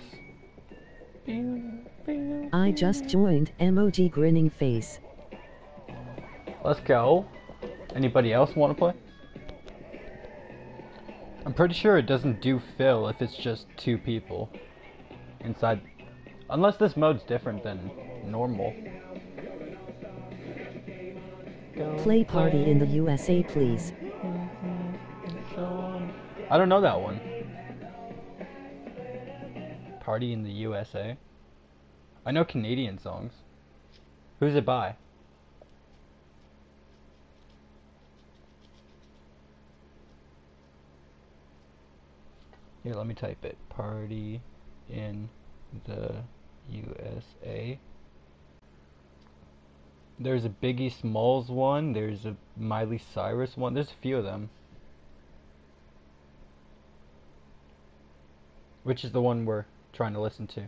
I just joined, emoji grinning face. Let's go. Anybody else want to play? I'm pretty sure it doesn't do fill if it's just two people inside. Unless this mode's different than normal. Play party in the USA, please. I don't know that one. Party in the USA? I know Canadian songs. Who's it by? Here, let me type it. Party in the USA. There's a Biggie Smalls one. There's a Miley Cyrus one. There's a few of them. Which is the one we're trying to listen to?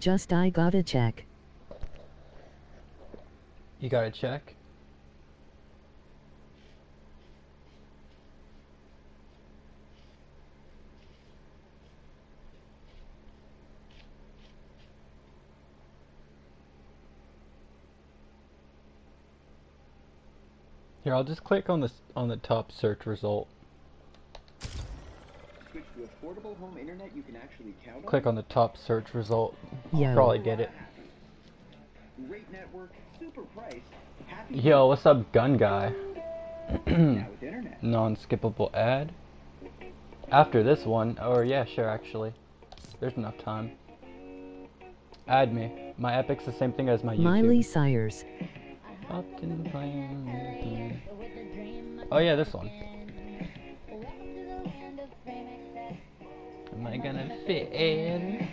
Just I gotta check. You gotta check? Here, I'll just click on this on the top search result. Switch to affordable home internet you can actually count on. Click on the top search result. Yo. Probably get it. Great network, super price, happy. Yo, what's up, gun guy? Non-skippable ad. After this one, or yeah, sure, actually. There's enough time. Add me. My Epic's the same thing as my YouTube. Miley Cyrus. Oh yeah, this one. Am I gonna fit in?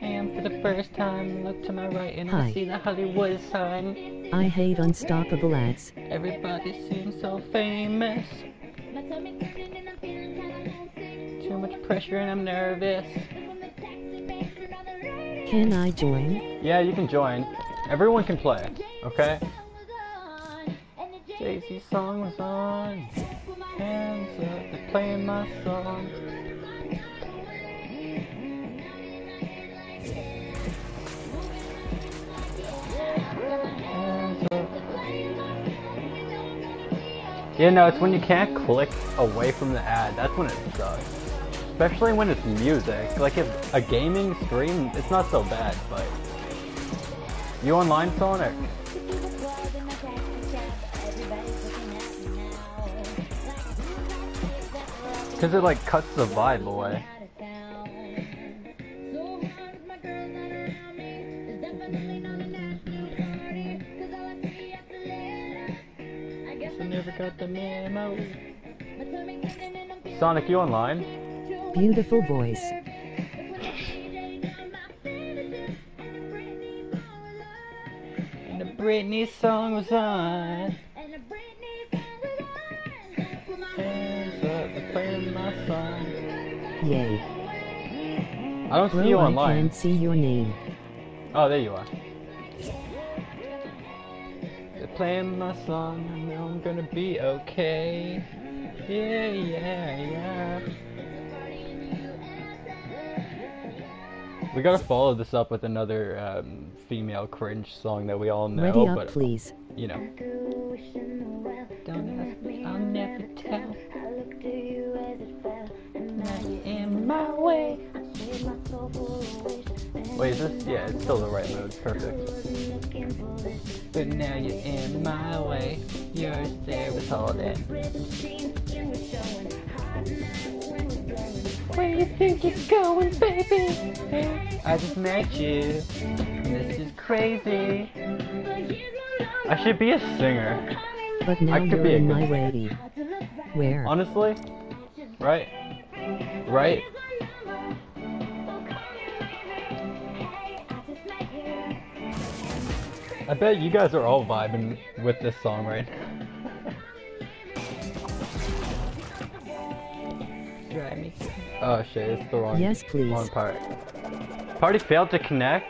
And for the first time, look to my right and I see the Hollywood sign. I hate unstoppable ads. Everybody seems so famous. Too much pressure and I'm nervous. Can I join? Yeah, you can join. Everyone can play, okay? Jay-Z's song was on. Hands up, they're playing my song. Hands up. Yeah, no, it's when you can't click away from the ad. That's when it sucks. Especially when it's music. Like, if a gaming stream, it's not so bad, but... You online, Sonic? Because it like cuts the vibe away. Sonic, you online? Beautiful voice. Britney's song was on. And a Britney song was on. Hands up, they're playing my song. Yay. I don't see you online. I can't see your name. Oh, there you are. They're playing my song, I know I'm gonna be okay. Yeah. We gotta follow this up with another female cringe song that we all know. Ready up, but please. You know. Don't ask me, I'll never tell. I looked to you as it fell, and now you're in my way. Wait, is this? Yeah, it's still the right mode. Perfect. But now you're in my way. Yours there was all that. Where you think you're going, baby? I just met you. This is crazy. I should be a singer. But now you're in my way. Where? Honestly? Right? Right? I bet you guys are all vibing with this song right now. Oh shit, it's the wrong, yes, please. Wrong part. Party failed to connect?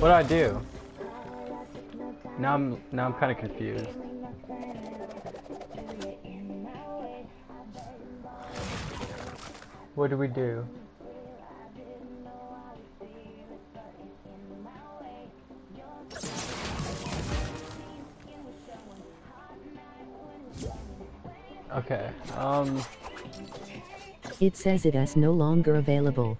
What'd I do? Now I'm kinda confused. What do we do? Okay, It says it is no longer available.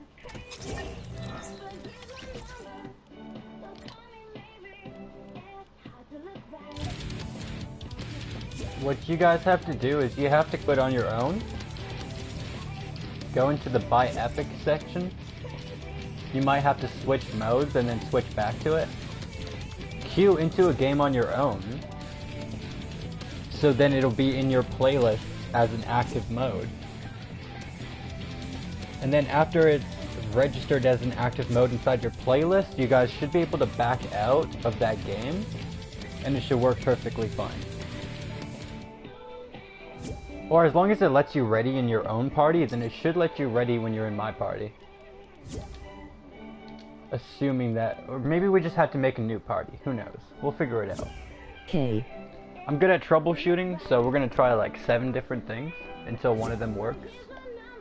What you guys have to do is you have to quit on your own. Go into the Buy Epic section. You might have to switch modes and then switch back to it. Queue into a game on your own. So then it'll be in your playlist as an active mode. And then after it's registered as an active mode inside your playlist, you guys should be able to back out of that game, and it should work perfectly fine. Or as long as it lets you ready in your own party, then it should let you ready when you're in my party. Assuming that, or maybe we just had to make a new party, who knows? We'll figure it out. Okay. I'm good at troubleshooting, so we're gonna try like 7 different things until one of them works.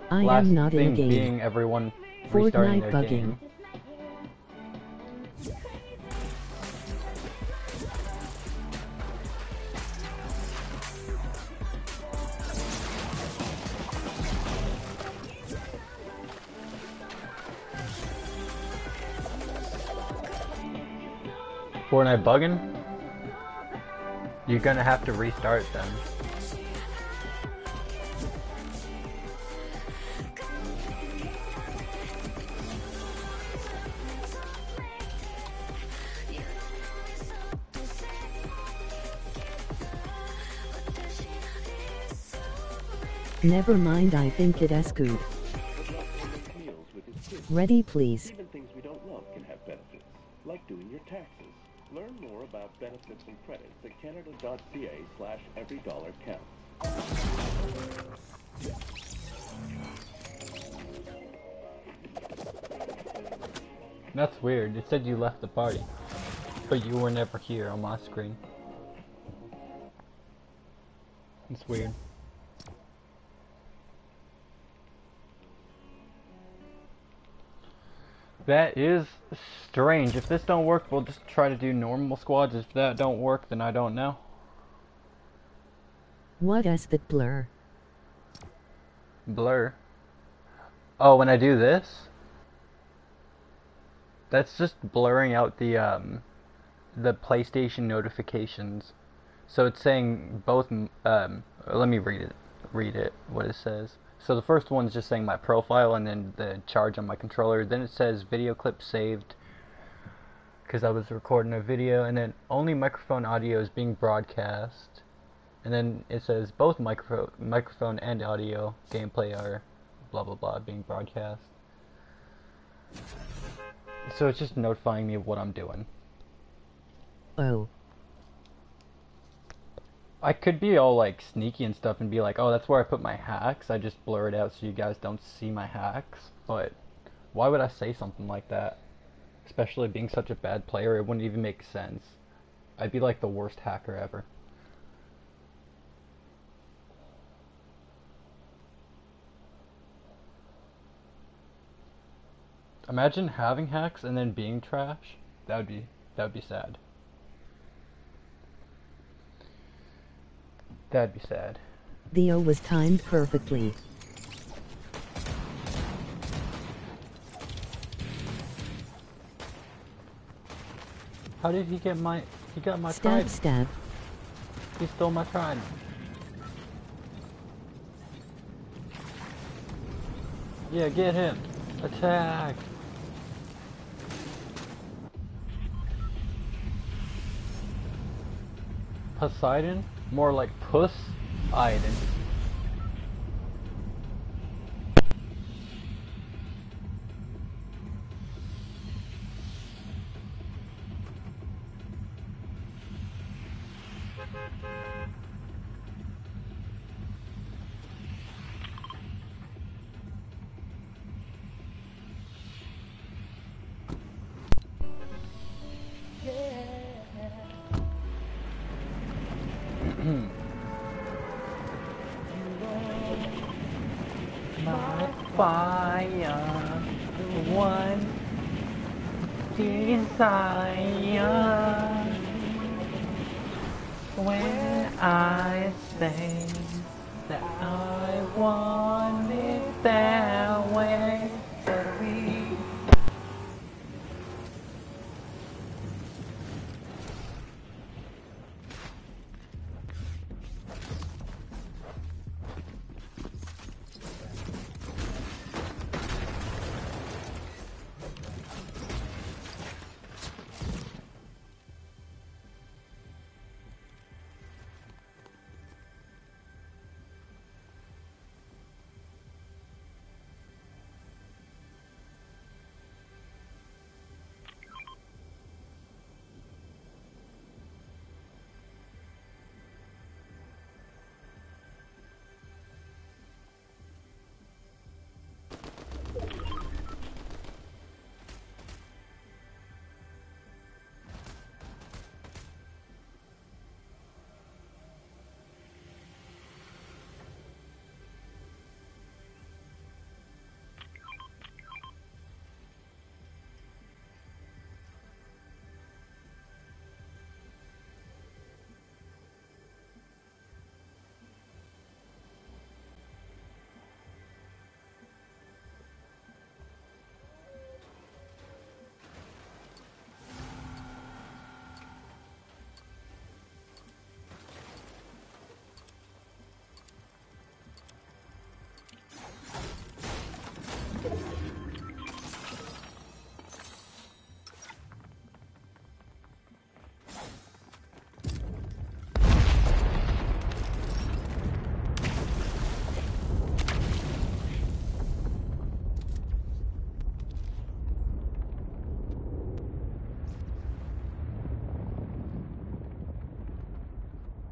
I Last am not thing in a game. Being everyone Fortnite restarting their bugging. Game. Fortnite bugging? You're gonna have to restart them. Never mind, I think it is good. Ready, please. Even things we don't love can have benefits, like doing your taxes. Learn more about benefits and credits at canada.ca/everydollarcounts. That's weird. It said you left the party, but you were never here on my screen. It's weird. That is strange. If this don't work, we'll just try to do normal squads. If that don't work, then I don't know. What is that blur? Blur? Oh, when I do this? That's just blurring out the PlayStation notifications. So it's saying both, let me read it, what it says. So the first one's just saying my profile and then the charge on my controller. Then it says video clip saved because I was recording a video. And then only microphone audio is being broadcast. And then it says both microphone and audio gameplay are blah blah blah being broadcast. So it's just notifying me of what I'm doing. Oh. I could be all like sneaky and stuff and be like, oh, that's where I put my hacks. I just blur it out so you guys don't see my hacks. But why would I say something like that? Especially being such a bad player, it wouldn't even make sense. I'd be like the worst hacker ever. Imagine having hacks and then being trash. That would be sad. That'd be sad. The O was timed perfectly. How did he get my... He got my tribe. Stab, stab. He stole my tribe. Yeah, get him. Attack. Poseidon? More like Puss Iden.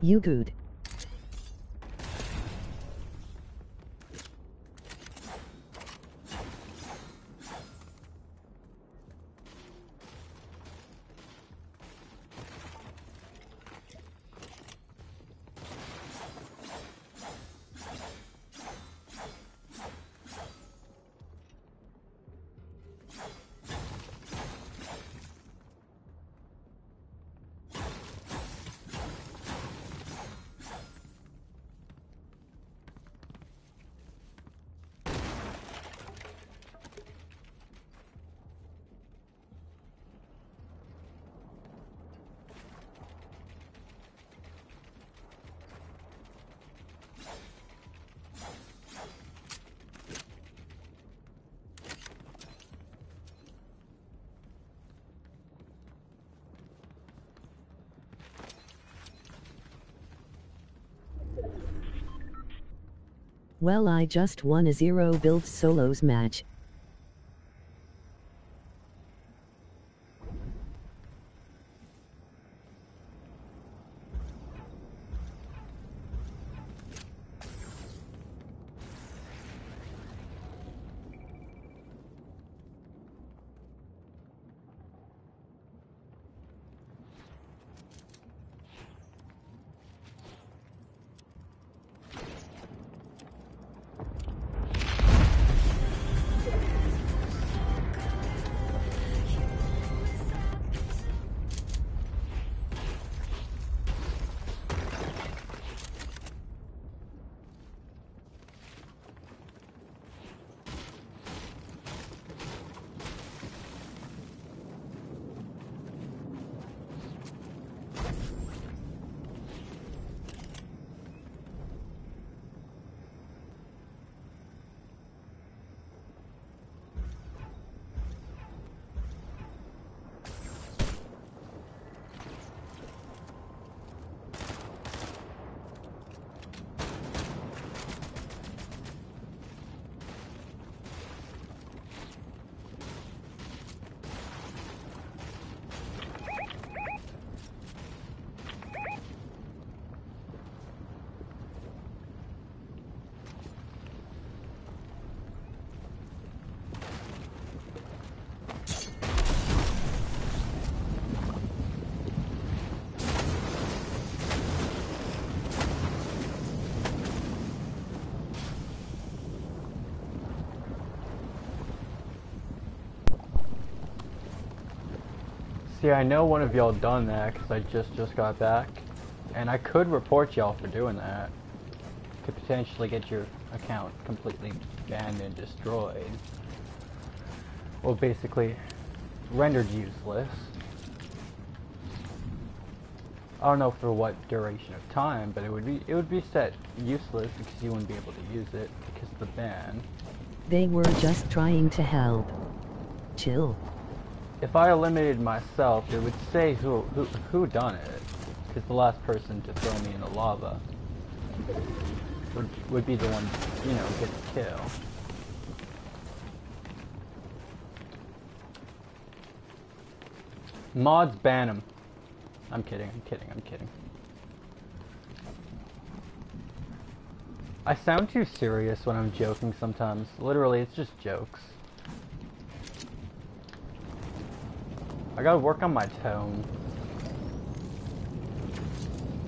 You good. Well, I just won a 0-build solos match. See, I know one of y'all done that because I just got back, and I could report y'all for doing that. Could potentially get your account completely banned and destroyed. Well, basically, rendered useless. I don't know for what duration of time, but it would be set useless because you wouldn't be able to use it because of the ban. They were just trying to help. Chill. If I eliminated myself, it would say who done it, because the last person to throw me in the lava would be the one, you know, get the kill. Mods, ban him. I'm kidding. I sound too serious when I'm joking sometimes. Literally, it's just jokes. I gotta work on my tone.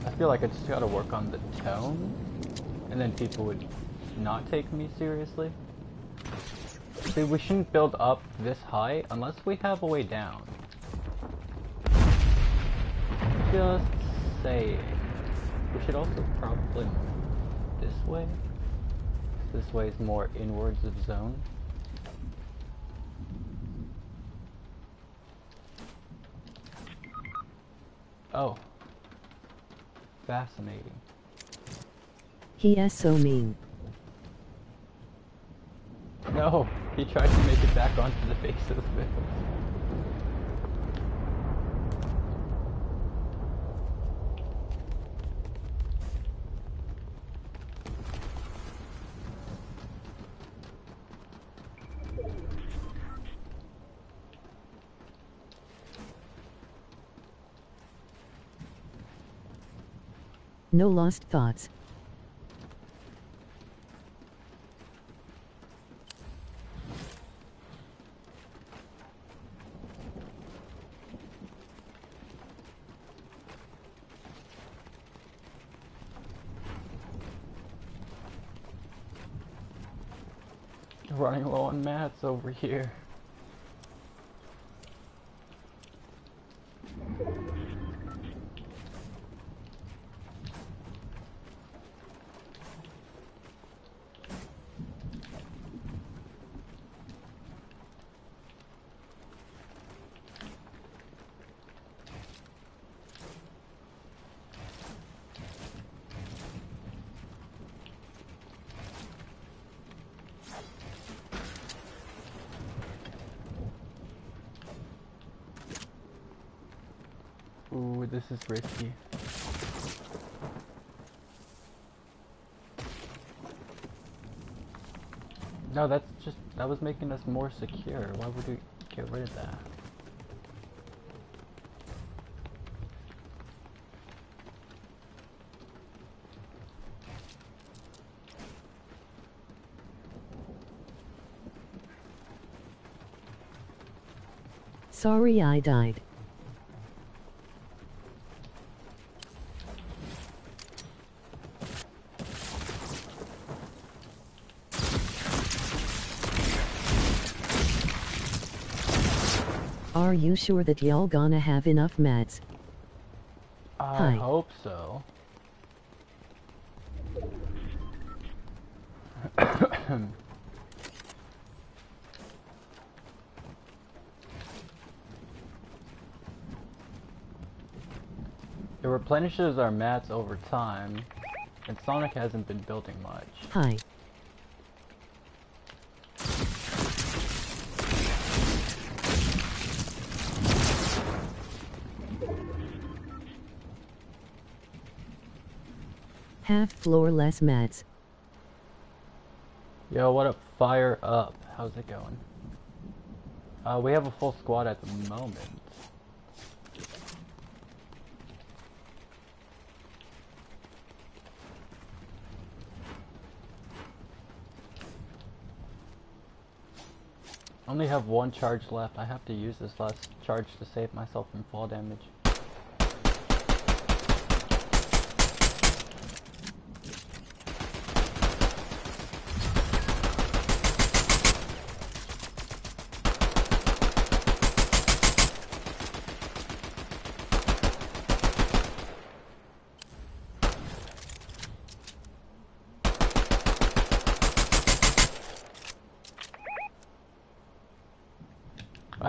I feel like I just gotta work on the tone, and then people would not take me seriously. See, we shouldn't build up this high unless we have a way down. Just saying. We should also probably move this way. This way is more inwards of zone. Oh. Fascinating. He is so mean. No, he tried to make it back onto the face of the building. No lost thoughts. Running low on mats over here. This is risky. No, that was making us more secure. Why would we get rid of that? Sorry, I died. Are you sure that y'all gonna have enough mats? I hope so. It replenishes our mats over time, and Sonic hasn't been building much. Hi. Half floor less mats. Yo, what up? Fire up. How's it going? We have a full squad at the moment. Only have one charge left. I have to use this last charge to save myself from fall damage.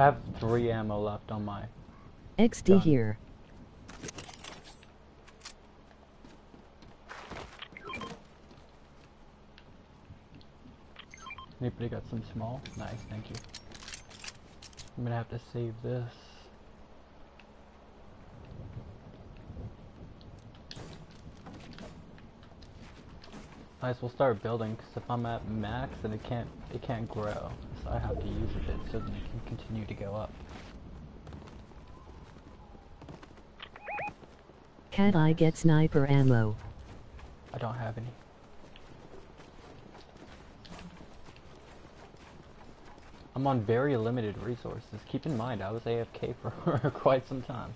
I have 3 ammo left on my XD gun. Here. Anybody got some small? Nice, thank you. I'm gonna have to save this. Nice, we'll start building, because if I'm at max, then it can't grow. So I have to use a bit so that it can continue to go up. Can I get sniper ammo? I don't have any. I'm on very limited resources. Keep in mind, I was AFK for quite some time.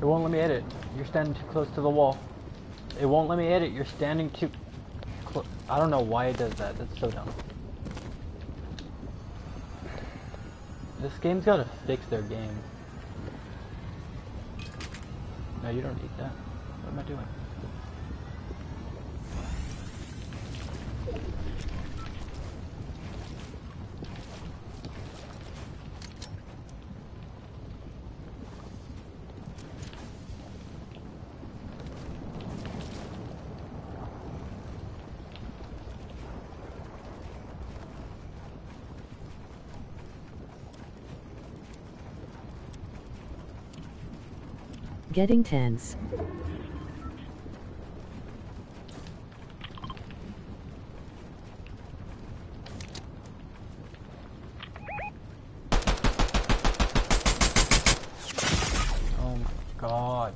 It won't let me edit. You're standing too close to the wall. It won't let me edit. You're standing too close. I don't know why it does that. That's so dumb. This game's gotta fix their game. No, you don't need that. What am I doing? Getting tense. Oh my God.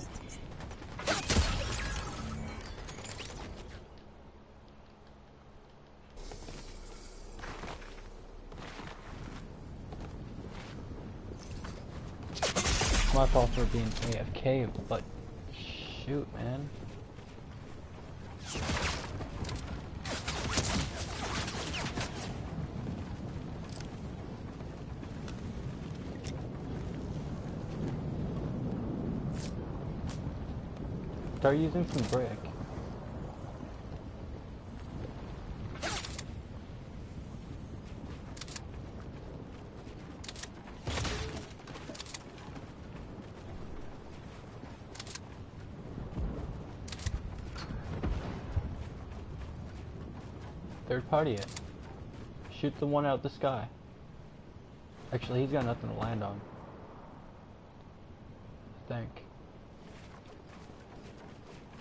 My fault for being AFK, but shoot, man. Start using some brick. Party it. Shoot the one out the sky. Actually, he's got nothing to land on. I think.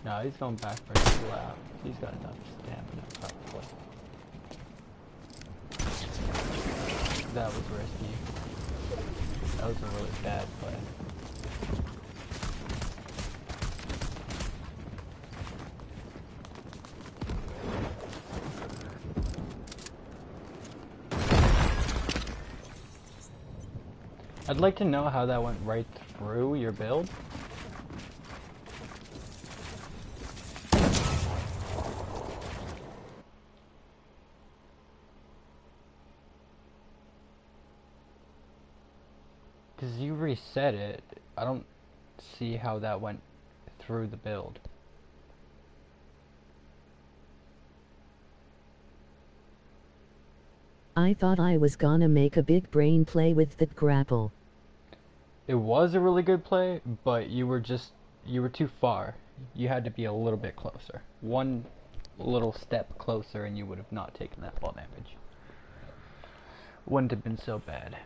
No, he's going back for his lap. He's got enough stamina, probably. That was risky. That was a really bad play. I'd like to know how that went right through your build. Because you reset it, I don't see how that went through the build. I thought I was gonna make a big brain play with that grapple. It was a really good play, but you were too far. you had to be a little bit closer. One little step closer and you would have not taken that fall damage. Wouldn't have been so bad.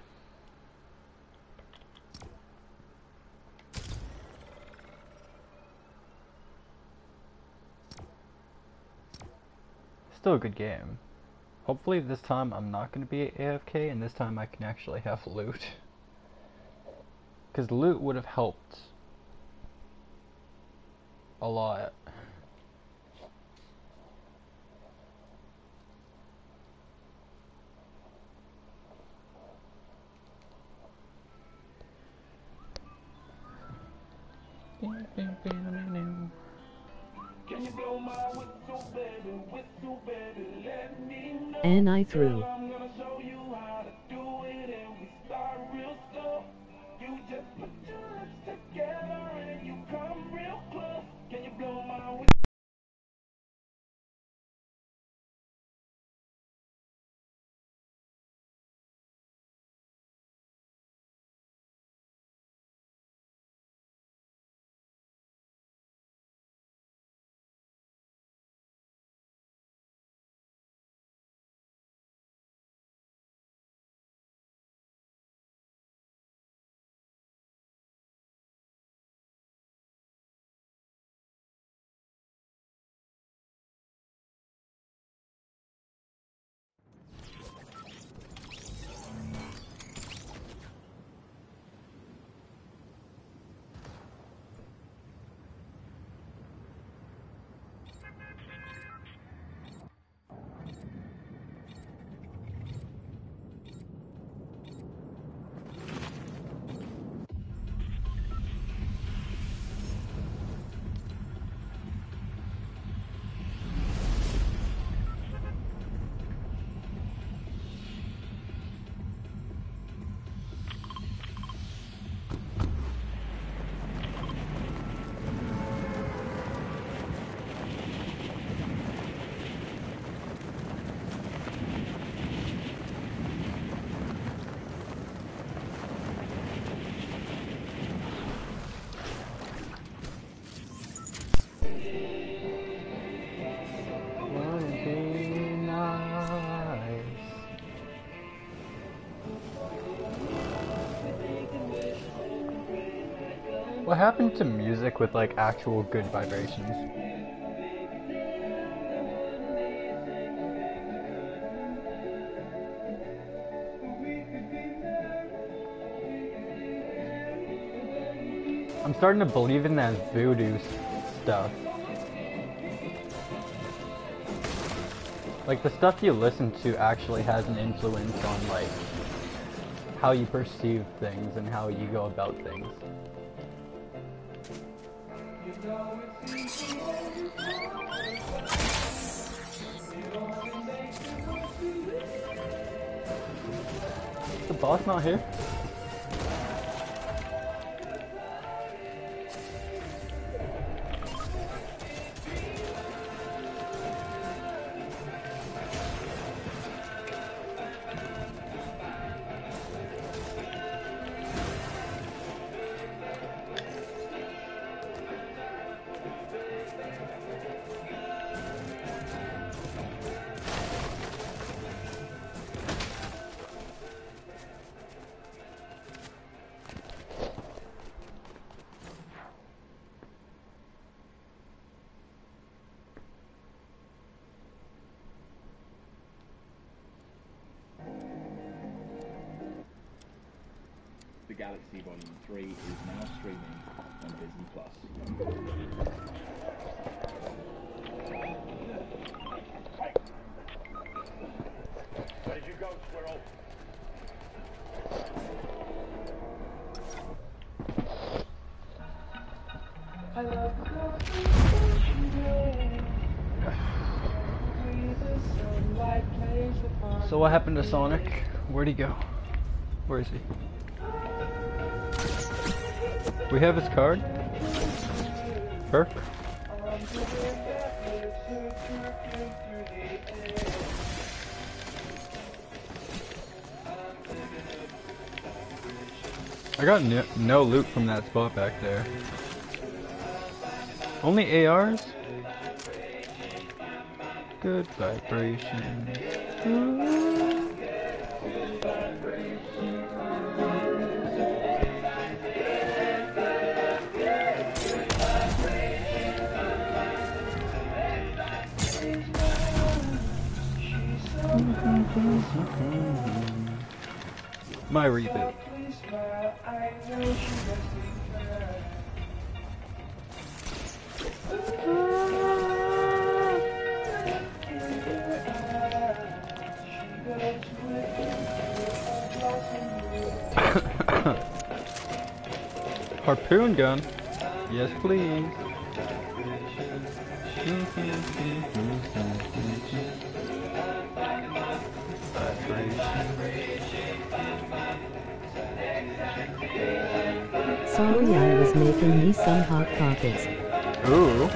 Still a good game. Hopefully this time I'm not going to be AFK and this time I can actually have loot. Because loot would have helped a lot. Can you blow my whistle, baby, let me know. And I threw. I'm gonna show you how to do it, and we start real slow. You just put your lips together and you come real close. Can you blow my whistle? What happened to music with like actual good vibrations? I'm starting to believe in that voodoo stuff. Like the stuff you listen to actually has an influence on like how you perceive things and how you go about things. Is the boss not here? Galaxy Volume 3 is now streaming on Disney Plus. Where'd you go, squirrel? I love coffee today. So what happened to Sonic? Where'd he go? Where is he? We have his card. Her. I got no loot from that spot back there. Only ARs? Good vibration. Ooh. My rebit. Harpoon gun? Yes, please. Sorry, I was making me some hot pockets. Ooh.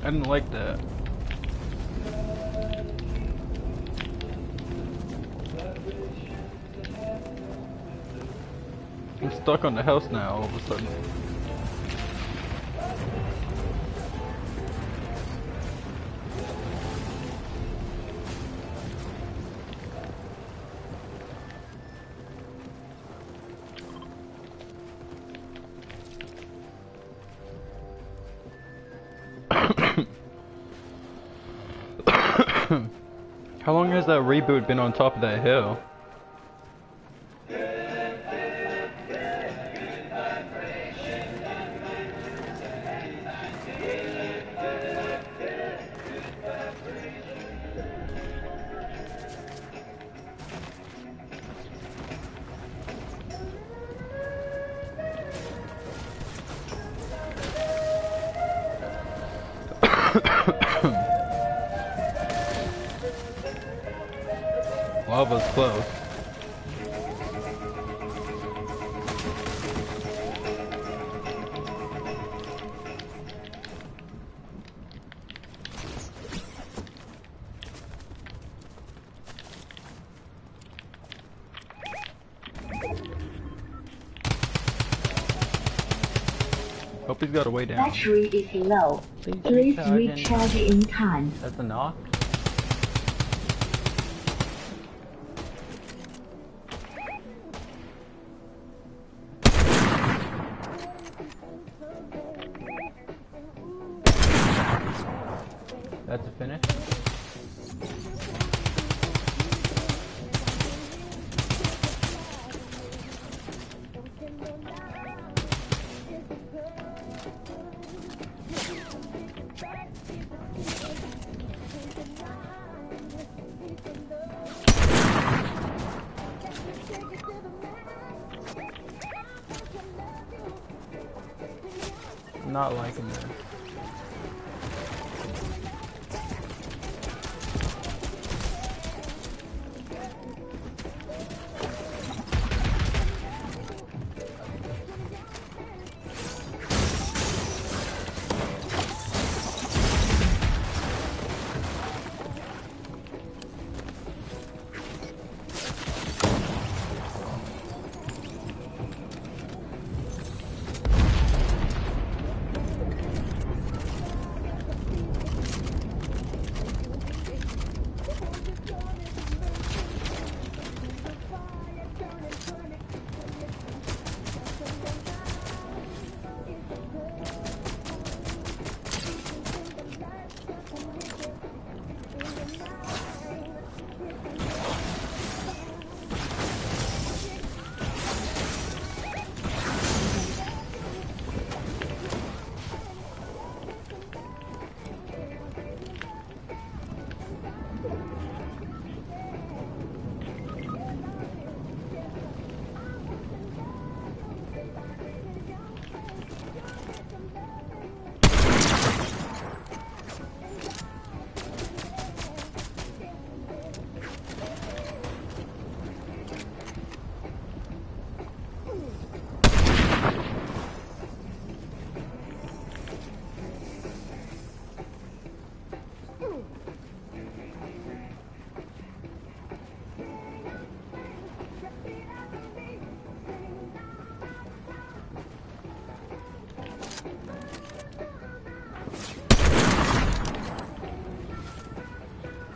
I didn't like that. I'm stuck on the house now all of a sudden. How long has that reboot been on top of that hill? Lava's close. Hope he's got a way down. Battery is low. Please recharge in time. That's a knock. That's a finish. I'm not liking this.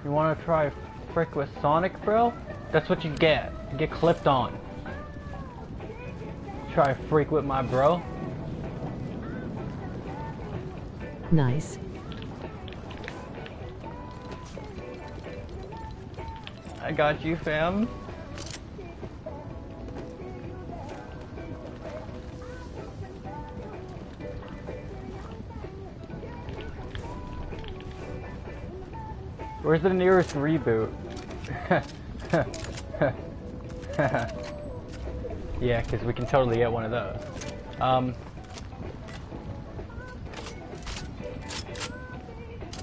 You wanna try a frick with Sonic, bro? That's what you get. You get clipped on. Try a freak with my bro. Nice. I got you, fam. Where's the nearest reboot? Yeah, because we can totally get one of those.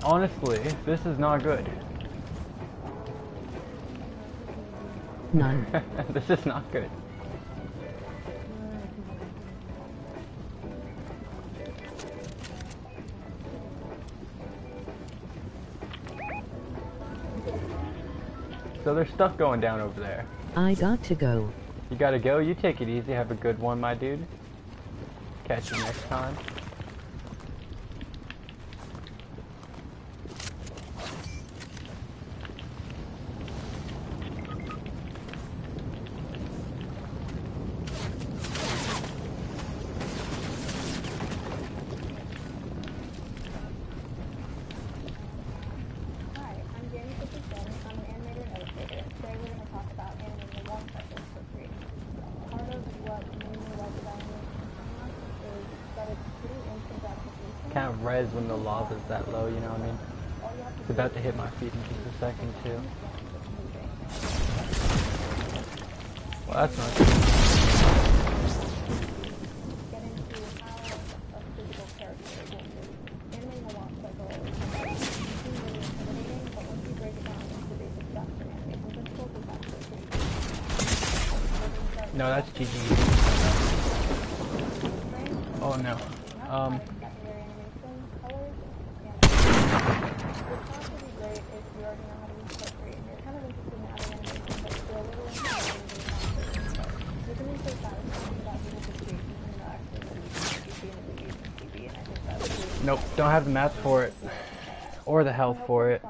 Honestly, this is not good. None. This is not good. So there's stuff going down over there. I got to go. You gotta go? You take it easy. Have a good one, my dude. Catch you next time. When the lava's that low, you know what I mean? It's about to hit my feet in just a second, too. Well, that's not good. No, that's GG. Oh, no. Nope, don't have the math for it, or the health for it.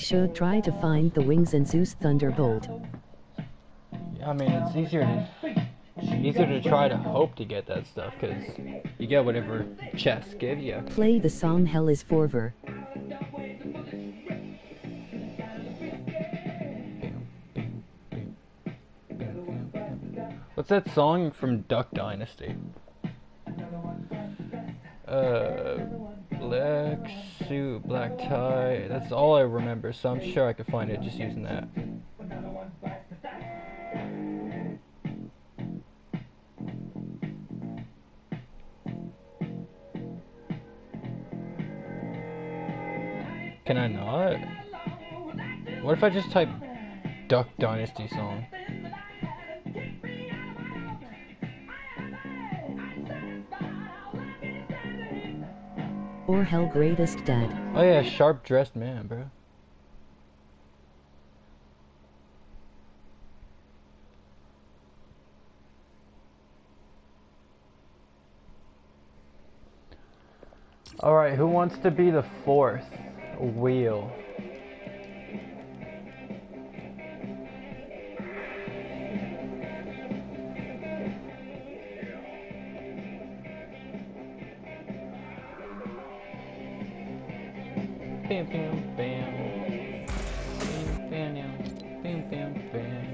Should try to find the wings in Zeus Thunderbolt. I mean, it's easier to try to hope to get that stuff, because you get whatever chests give you. Play the song Hell is Forver. What's that song from Duck Dynasty? Black suit, black tie, that's all I remember, so I'm sure I could find it just using that. Can I not? What if I just type Duck Dynasty song? Or hell greatest dad. Oh yeah, sharp dressed man, bro. Alright, who wants to be the fourth wheel? Bam, bam, bam. Bam, bam, bam, bam, bam.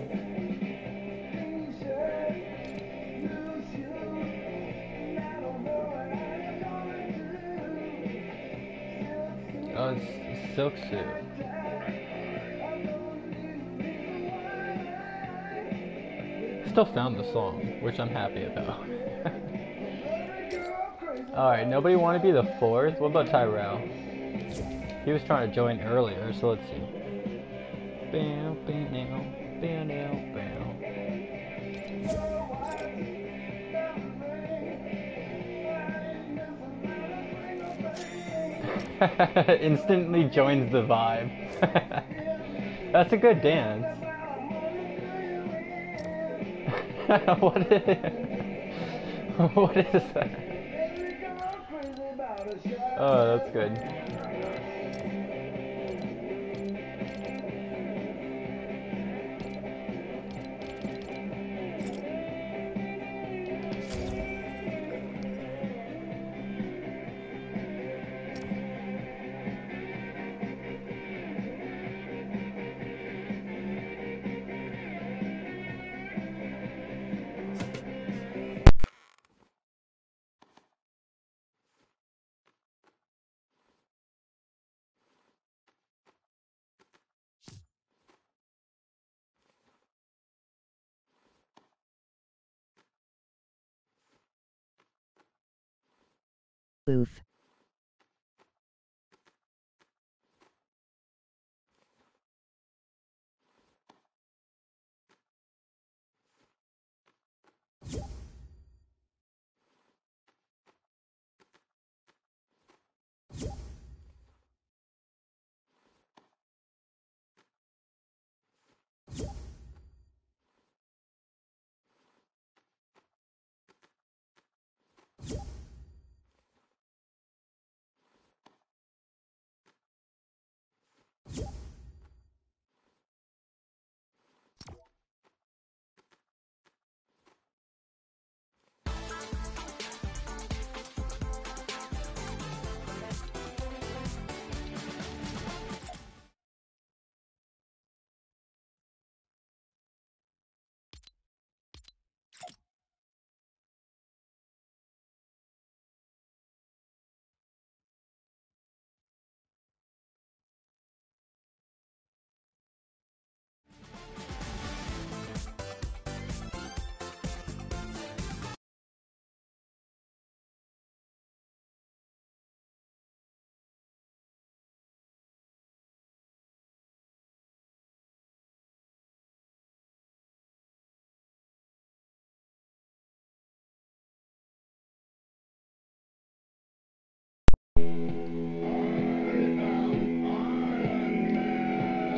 Oh, it's silk suit. Still found the song, which I'm happy about. Alright, nobody want to be the fourth? What about Tyrell? He was trying to join earlier, so let's see. Bam, bam, bam, bam, bam. Instantly joins the vibe. That's a good dance. What is that? Oh, that's good. Oof.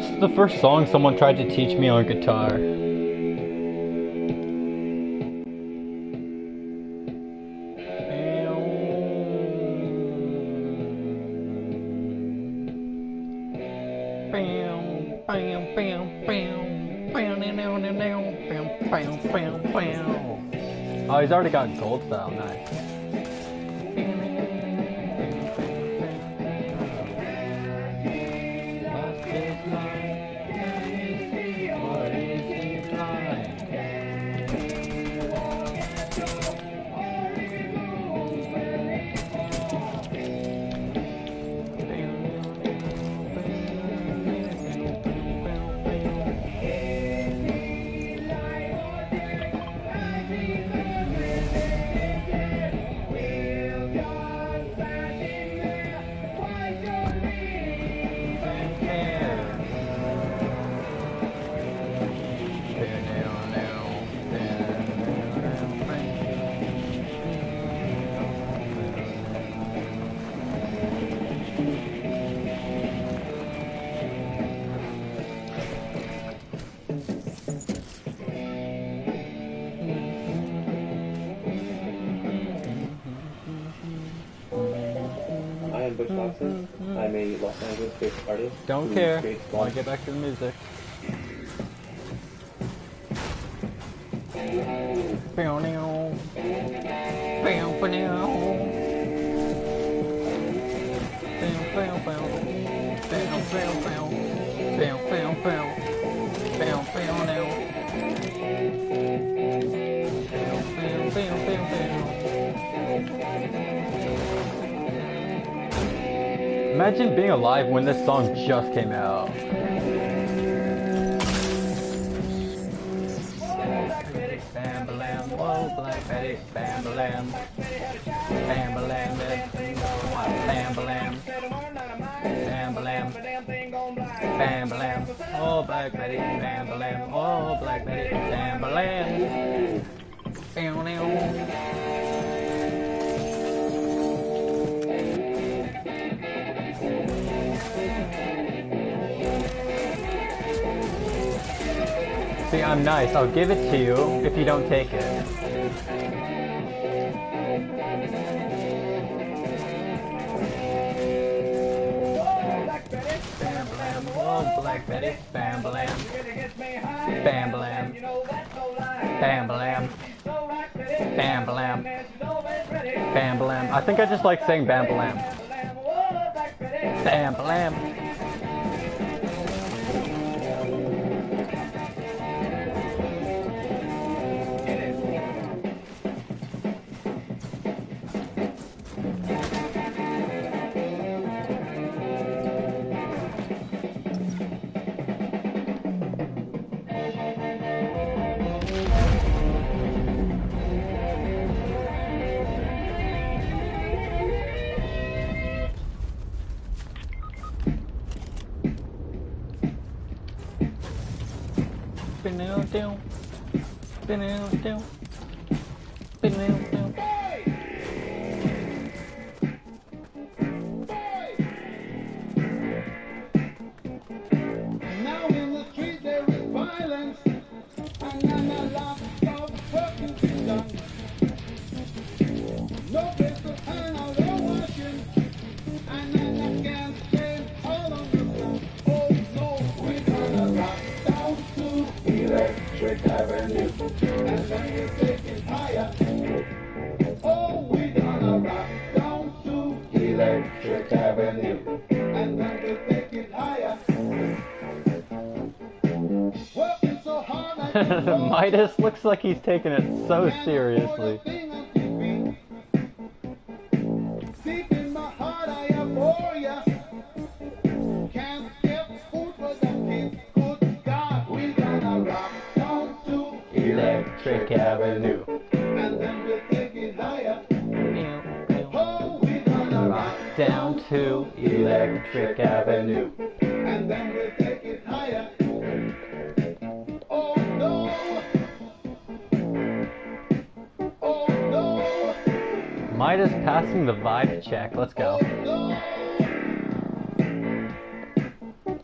This is the first song someone tried to teach me on guitar. Oh, he's already got gold style, nice. Don't care. I want to get back to the music. Imagine being alive when this song just came out. Oh, Black Betty, Bam Bam, oh, Black Betty, Bam Bam. See, I'm nice. I'll give it to you if you don't take it. Oh, Black Betty, bam blam. Bam blam. Bam blam. Bam blam. Bam blam. I think I just like saying bam blam. Bam blam. Midas looks like he's taking it so seriously. Check, let's go. I'm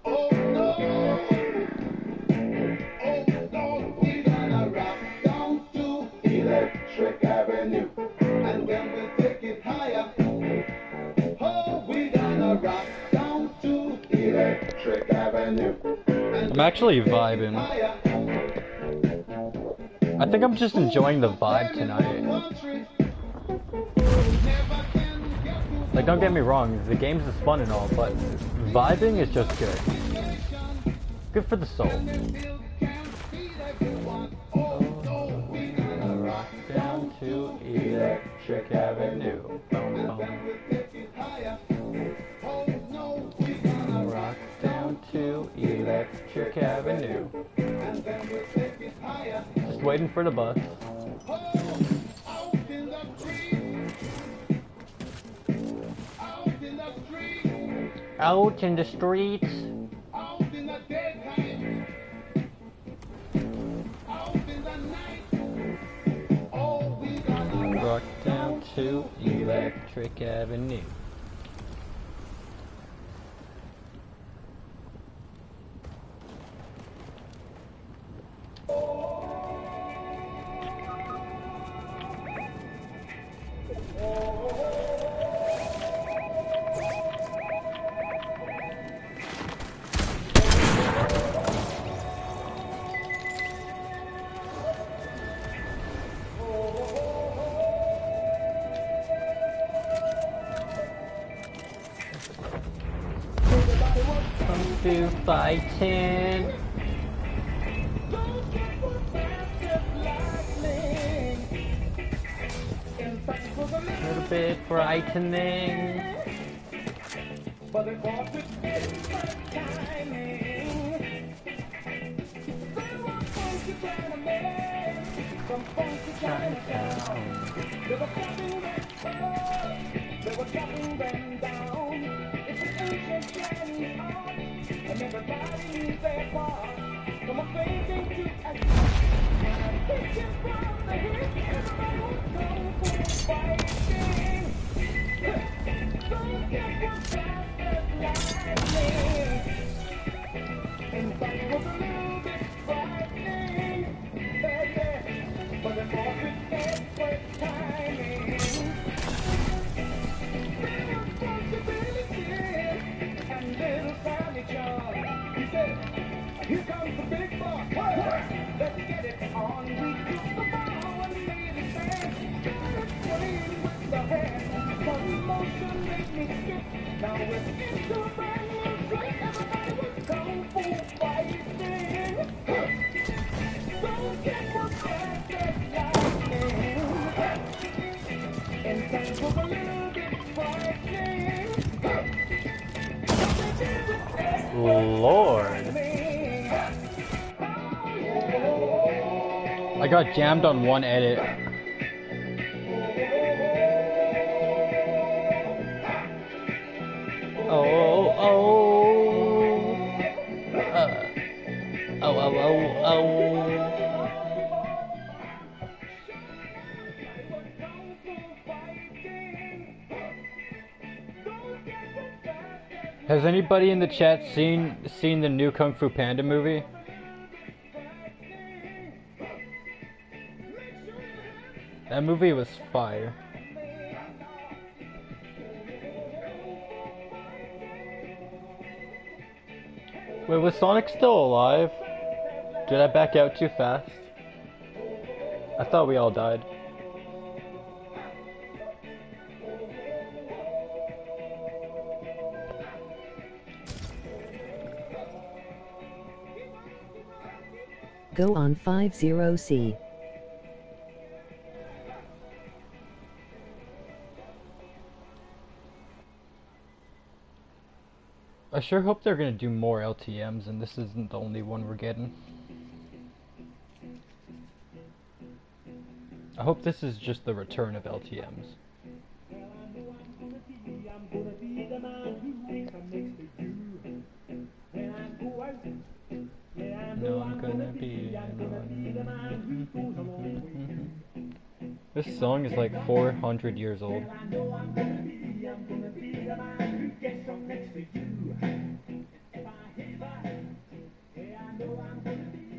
actually vibing. I think I'm just enjoying the vibe tonight. Like, don't get me wrong, the games is fun and all, but vibing is just good. Good for the soul. Rock down to Electric Avenue. Rock down to Electric Avenue. Just waiting for the bus. Out in the streets. Out in the daytime. Out in the night. Oh, we gonna rock down to Electric Avenue. Fighting. A little bit frightening. But it was a different timing. There was funky gentlemen. Some funky gentlemen. They were cutting them down. They were cutting them down. It's an ancient Chinese art. And everybody needs their part. From a painting to a song. Take it from the hip. Don't go fighting. Don't get yourself at lightning. And that was a little bit frightening. Lord. I got jammed on one edit. Has anybody in the chat seen the new Kung Fu Panda movie? That movie was fire. Wait, was Sonic still alive? Did I back out too fast? I thought we all died. Go on 50C. I sure hope they're gonna do more LTMs and this isn't the only one we're getting. I hope this is just the return of LTMs. No, I'm gonna be. This song is like 400 years old.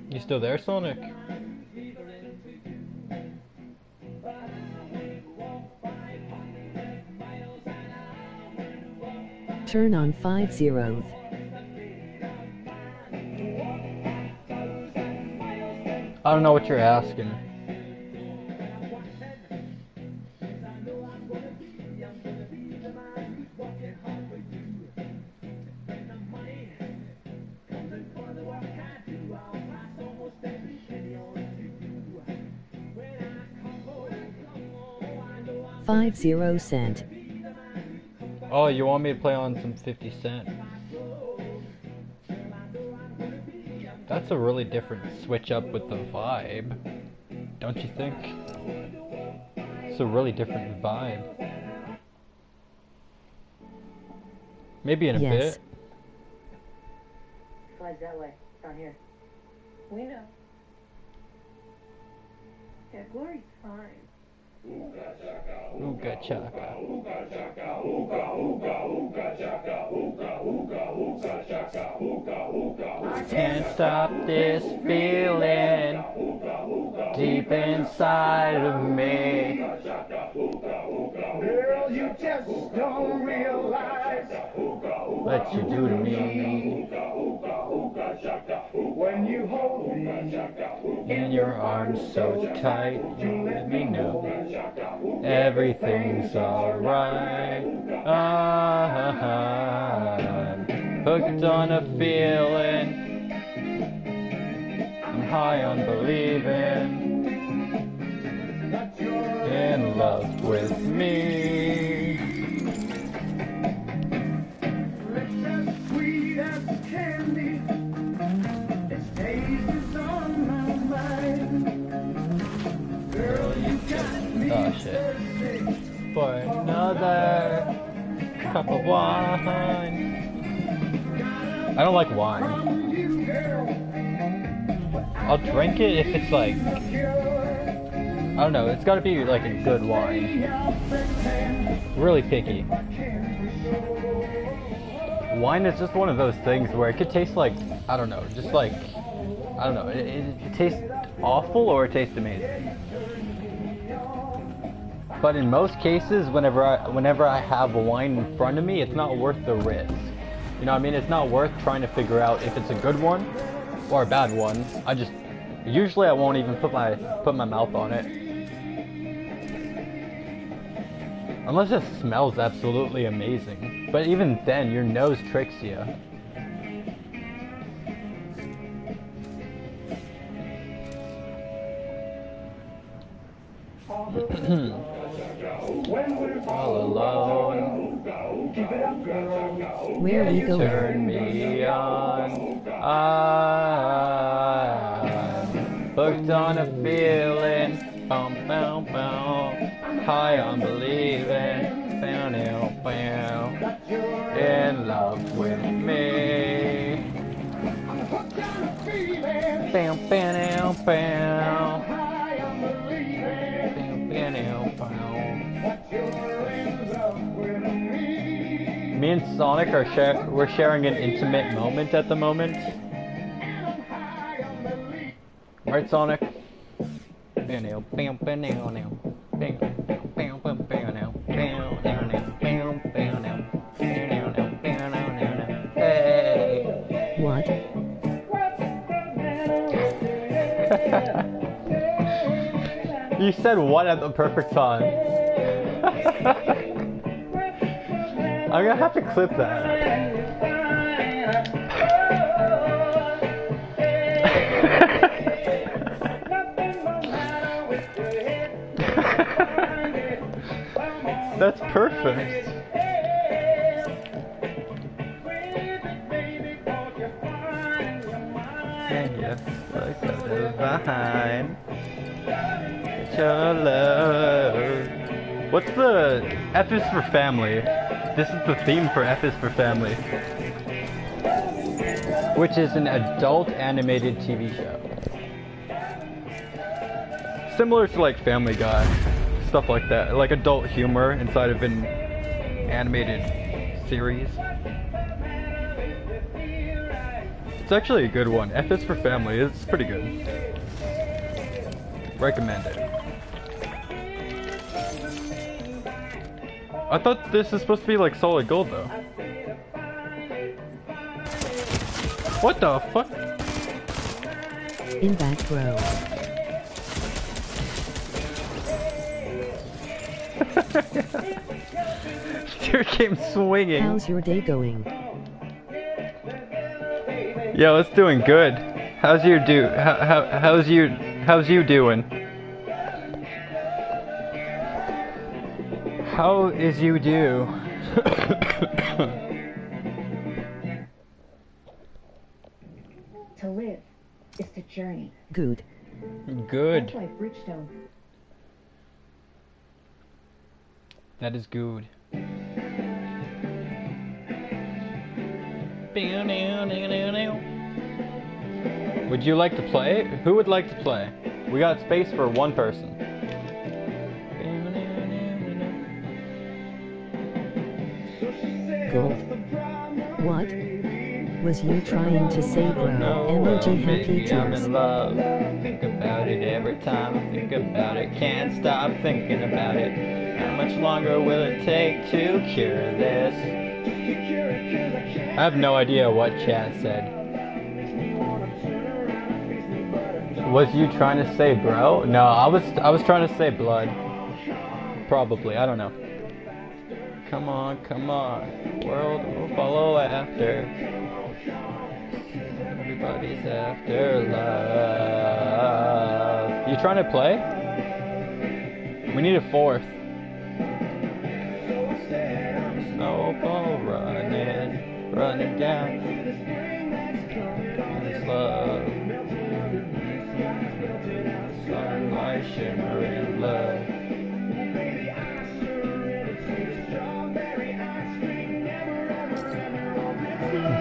You still there, Sonic? Turn on 50. I don't know what you're asking. $50 cent. Oh, you want me to play on some 50 Cent? That's a really different switch up with the vibe, don't you think? It's a really different vibe. Maybe in a bit. Slides that way, down here. We know. Yeah, Glory's fine. Ooga chaka, ooga chaka, ooga, ooga, ooga chaka, ooga, ooga, ooga chaka, ooga, ooga. I can't stop this feeling deep inside of me. Girl, you just don't realize what you do to me when you hold me in your arms so tight. You let me know everything's alright. I'm hooked on a feeling. I'm high on believing in love with me. It's as sweet as candy. Its taste is on my mind. Girl, you got me. Oh shit. For another cup of wine. I don't like wine. I'll drink it if it's like, I don't know, it's gotta be like a good wine. Really picky. Wine is just one of those things where it could taste like, I don't know, just like, I don't know, it tastes awful or it tastes amazing. But in most cases, whenever I have wine in front of me, it's not worth the risk. You know what I mean? It's not worth trying to figure out if it's a good one or a bad one. I just, usually I won't even put my mouth on it. Unless it smells absolutely amazing. But even then, your nose tricks you. All alone. Where are you going? Turn me on. I'm hooked on a feeling. Bum, bum, bum. High on believing. Bow, bow, bow. In love with me. Bow, bow, bow, bow. Me and Sonic are we're sharing an intimate moment at the moment. Right, Sonic? What? You said what at the perfect time. I'm gonna have to clip that. That's perfect. And you look so divine. It's your love. What's the F is for family? This is the theme for F is for Family, which is an adult animated TV show. Similar to like Family Guy, stuff like that, like adult humor inside of an animated series. It's actually a good one. F is for Family, it's pretty good. Recommend it. I thought this is supposed to be like Solid Gold though. What the fuck? In back row. Dude came swinging. How's your day going? Yo, it's doing good. How's your do? How's you doing? How is you do? To live is the journey. Good. Good. That's like Bridgestone. That is good. Would you like to play? Who would like to play? We got space for one person. What was you trying to say, bro? Emoji happy tears. I'm in love. Think about it every time I think about it. Can't stop thinking about it. How much longer will it take to cure this? I have no idea what chat said. Was you trying to say, bro? No, I was trying to say blood. Probably, I don't know. Come on, come on, world will follow after. Everybody's after love. You trying to play? We need a fourth. Snowball running, running down. This love. Sunlight shimmering love.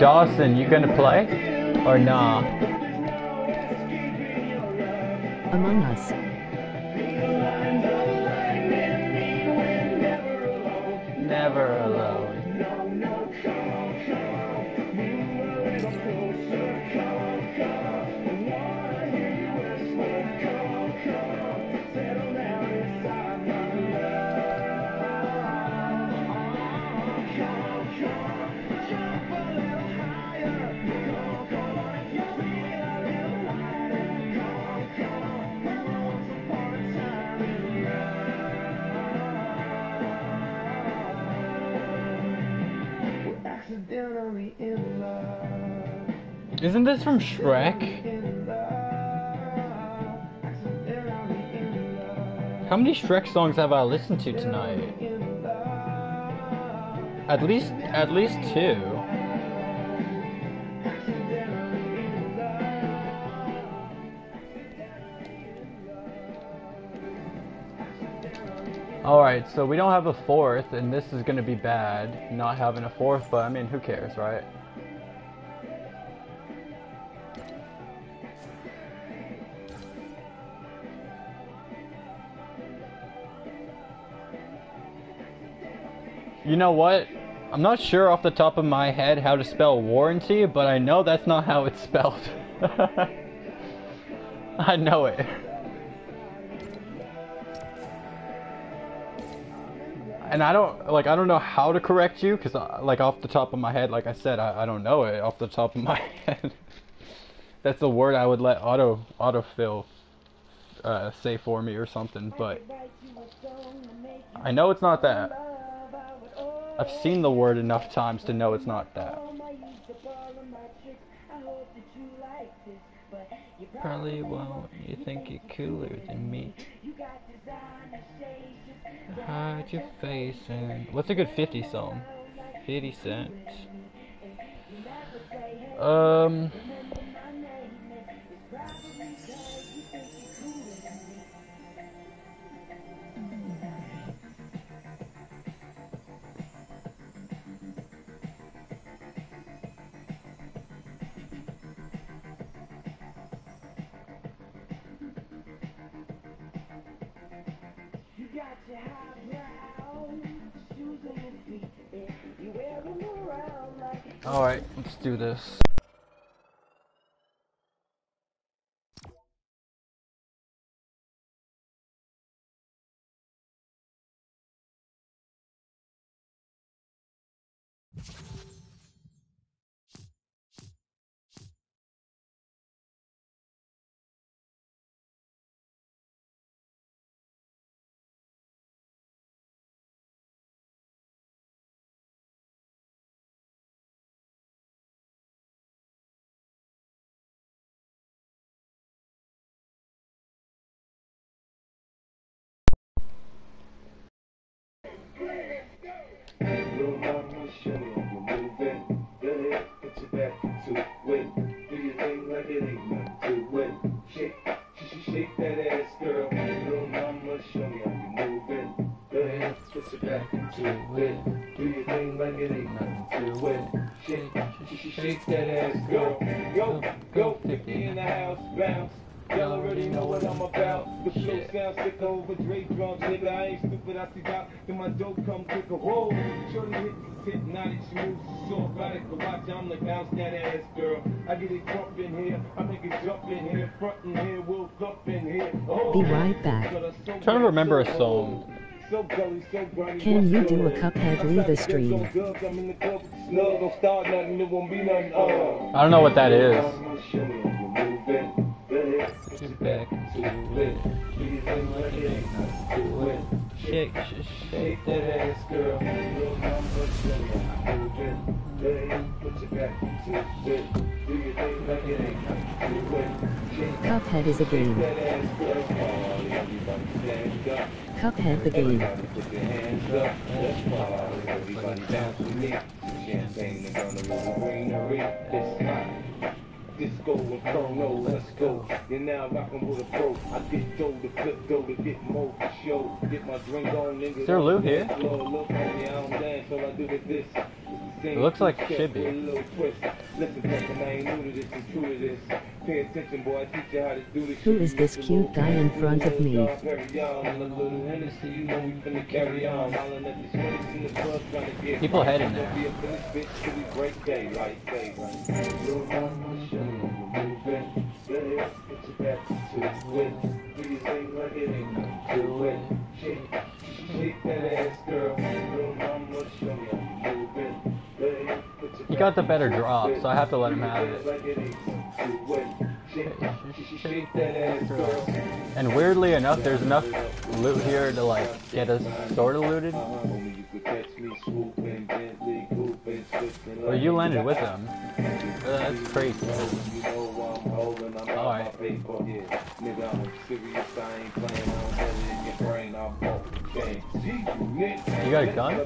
Dawson, you gonna play? Or nah? Among Us. Never alone. Isn't this from Shrek? How many Shrek songs have I listened to tonight? At least two. Alright, so we don't have a fourth, and this is gonna be bad, not having a fourth, but I mean, who cares, right? You know what? I'm not sure off the top of my head how to spell warranty, but I know that's not how it's spelled. I know it. And I don't know how to correct you, because like off the top of my head, like I said, I don't know it off the top of my head. That's the word I would let autofill say for me or something, but I know it's not that. I've seen the word enough times to know it's not that. Probably won't. You think you're cooler than me. Hide your face and... What's a good 50 song? 50 Cent. Alright, let's do this. I'm trying to remember a song. Can you do a Cuphead? Leave the stream. I don't know what that is. Cuphead is a game. Cuphead the game. Is there a loot here? It looks like it should be. Who is this cute guy in front of me? People head in there. He got the better drop, so I have to let him have it. And weirdly enough, there's enough loot here to like get us sorta looted. Oh, you landed with them. That's crazy. Alright. You got a gun?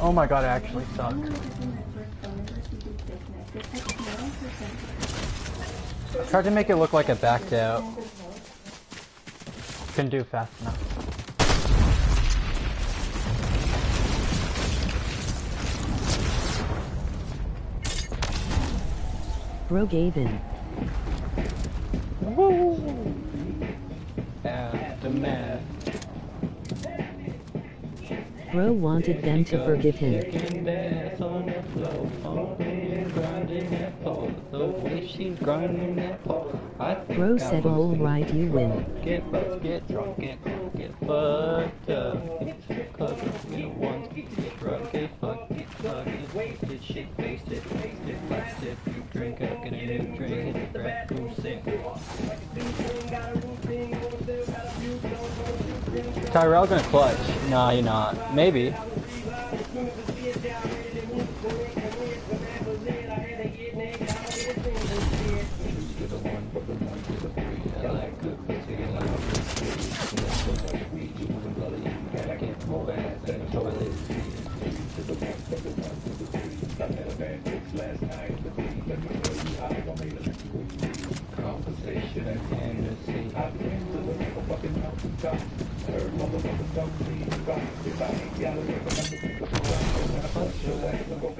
Oh my god, it actually sucks. I tried to make it look like it backed out. Couldn't do fast enough. Brogaven. Woo! Aftermath. Bro wanted them to forgive him. Bro said, all right, you win. Tyrell gonna clutch. Nah, you're not. Maybe.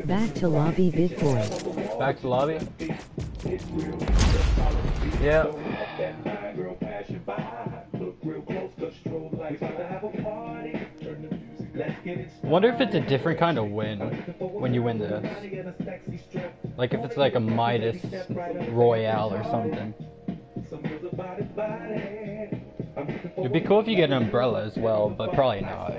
Back to lobby, big boy. Back to lobby? Yeah. Wonder if it's a different kind of win when you win this. Like if it's like a Midas Royale or something. It'd be cool if you get an umbrella as well, but probably not.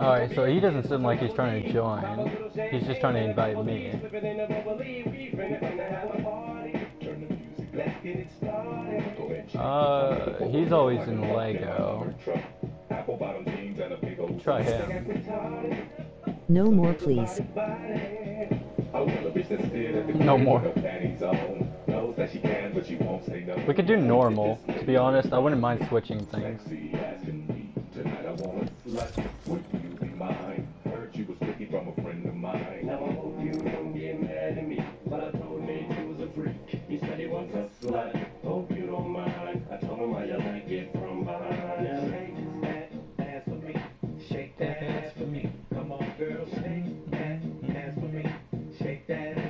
Alright, so he doesn't seem like he's trying to join. He's just trying to invite me. He's always in Lego. Try him. No more, please. No more. We could do normal. To be honest, I wouldn't mind switching things. Shake that ass for me. Come on, girl, shake that ass for me. Shake that ass.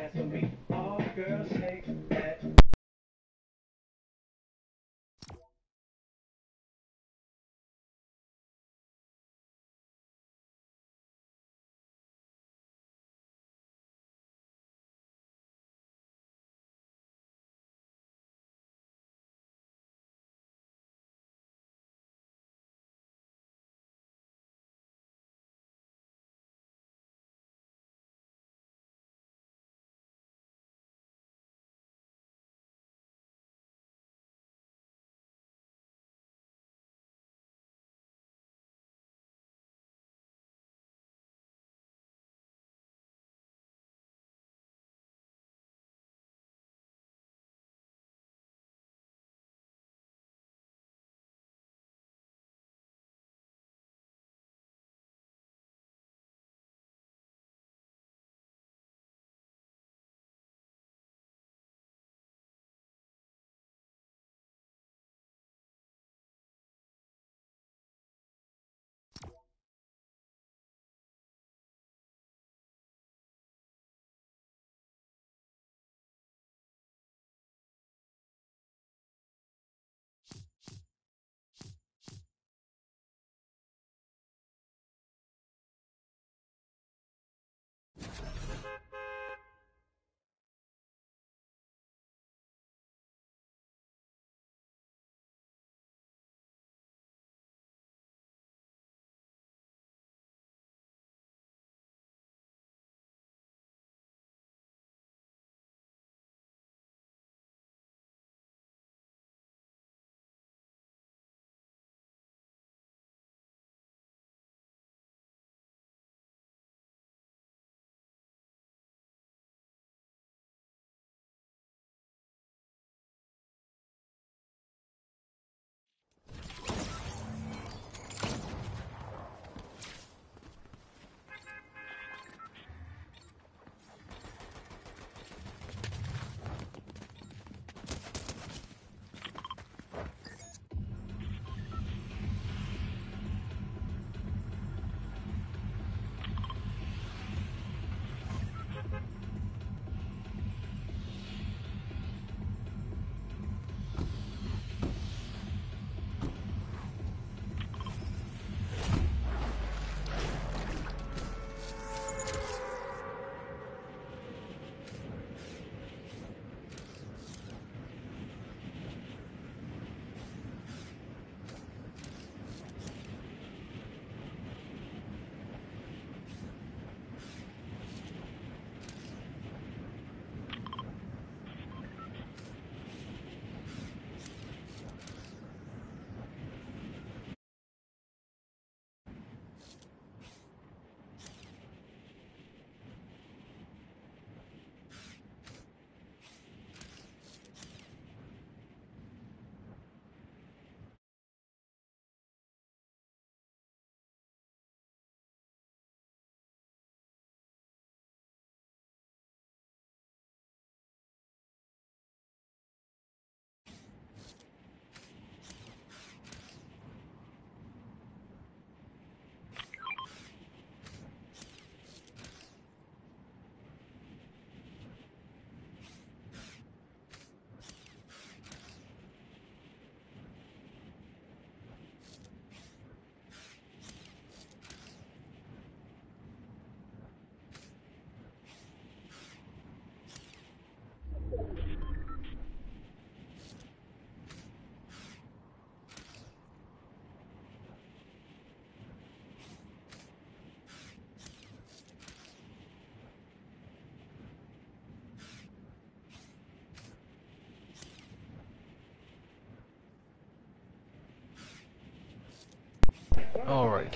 All right.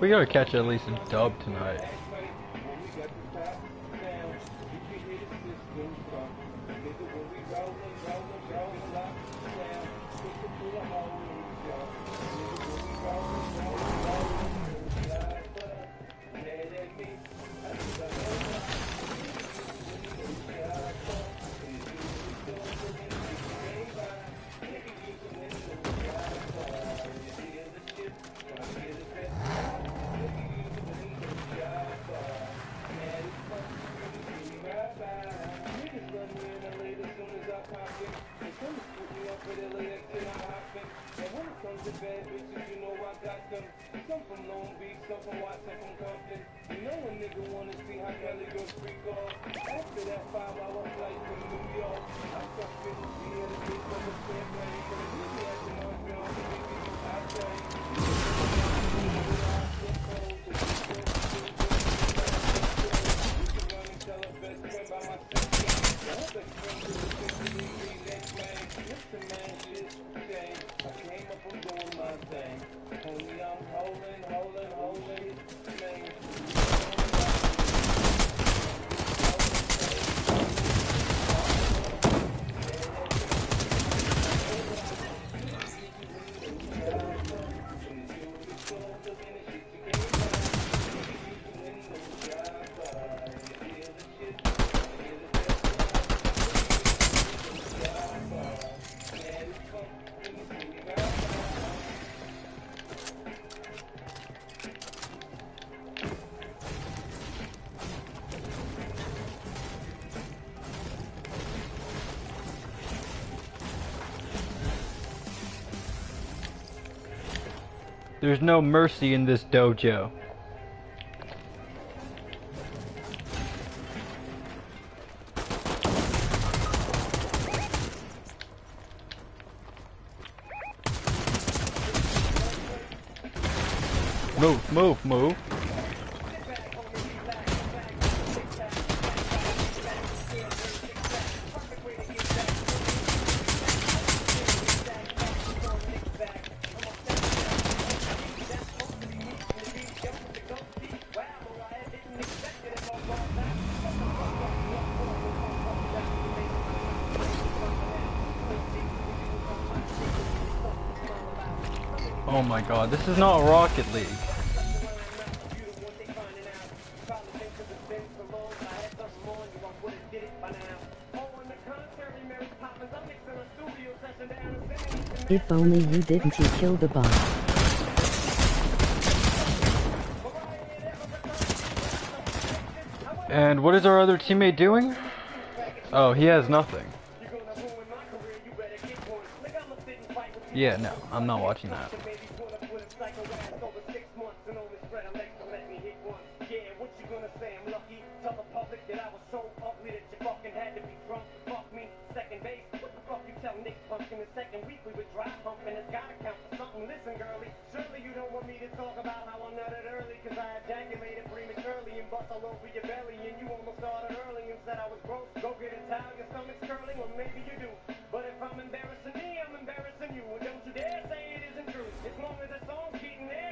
We gotta catch at least a dub tonight. There's no mercy in this dojo. Move, move, move. Oh my god, this is not Rocket League. If only you didn't, you kill the bot. And what is our other teammate doing? Oh, he has nothing. Yeah, no, I'm not watching that.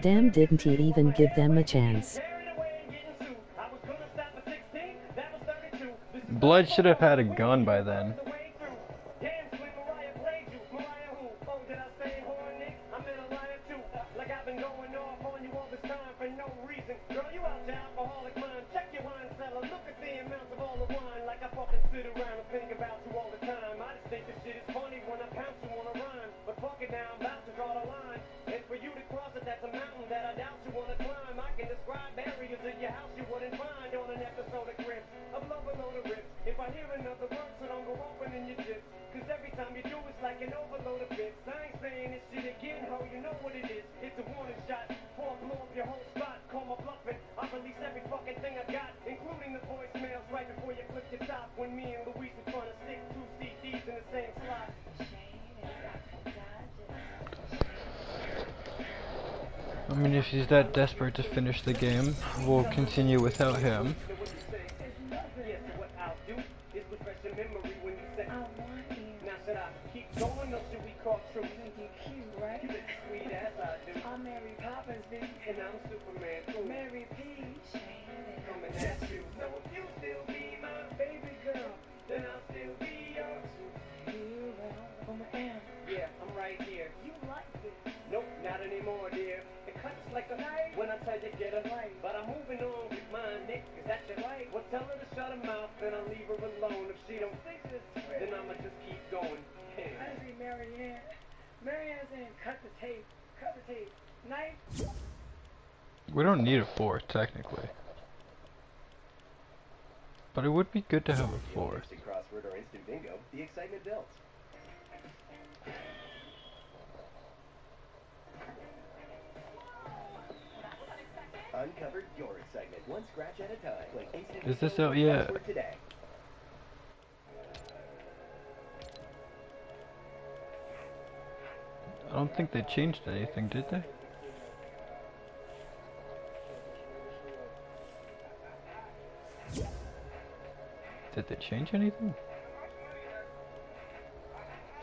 Damn, didn't he even give them a chance? Blood should have had a gun by then. If he's that desperate to finish the game, we'll continue without him. Yes, what I'll do is refresh your memory when you say, I want you. Now, should I keep going or should we call truth? You think you're cute, right? You look sweet as I do. I'm Mary Poppins, bitch. And I'm Superman, too. Mary P. Shane. Coming at you. So if you still be my baby girl, then I'll still be yours. You know who I am. Yeah, I'm right here. You like this? Nope, not anymore, dear. It cuts like a knife when I try to get a life. But I'm moving on with mine, Nick. Is that your life? Well, tell her to shut her mouth and I'll leave her alone. If she don't fix it, then I'ma just keep going. Hey. I see Marianne. Marianne's in. Cut the tape. Cut the tape. Knife. We don't need a floor, technically. But it would be good to have a floor. Crossword or instant bingo, the excitement builds. Uncovered your excitement, one scratch at a time. Like instant. Is this out yet? I don't think they changed anything, did they? Did they change anything?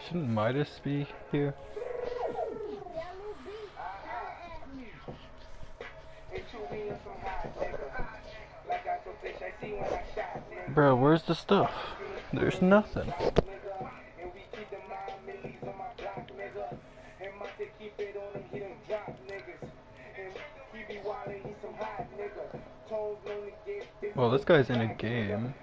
Shouldn't Midas be here? Bro, where's the stuff? There's nothing. Well, this guy's in a game.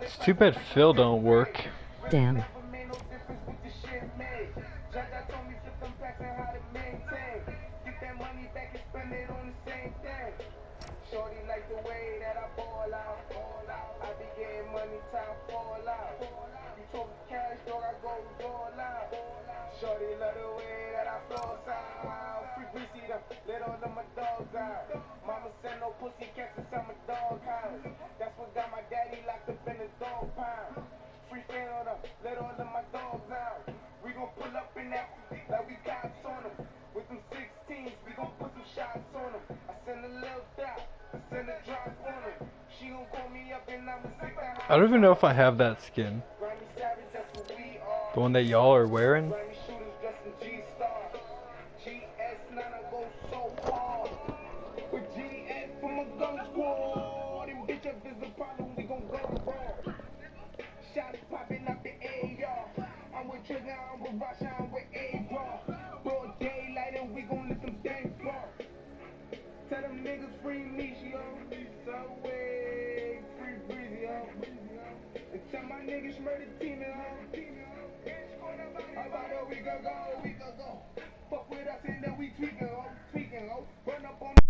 It's too bad Phil don't work. Damn. I don't even know if I have that skin. The one that y'all are wearing. Fuck with us and then we tweaking, ho, run up on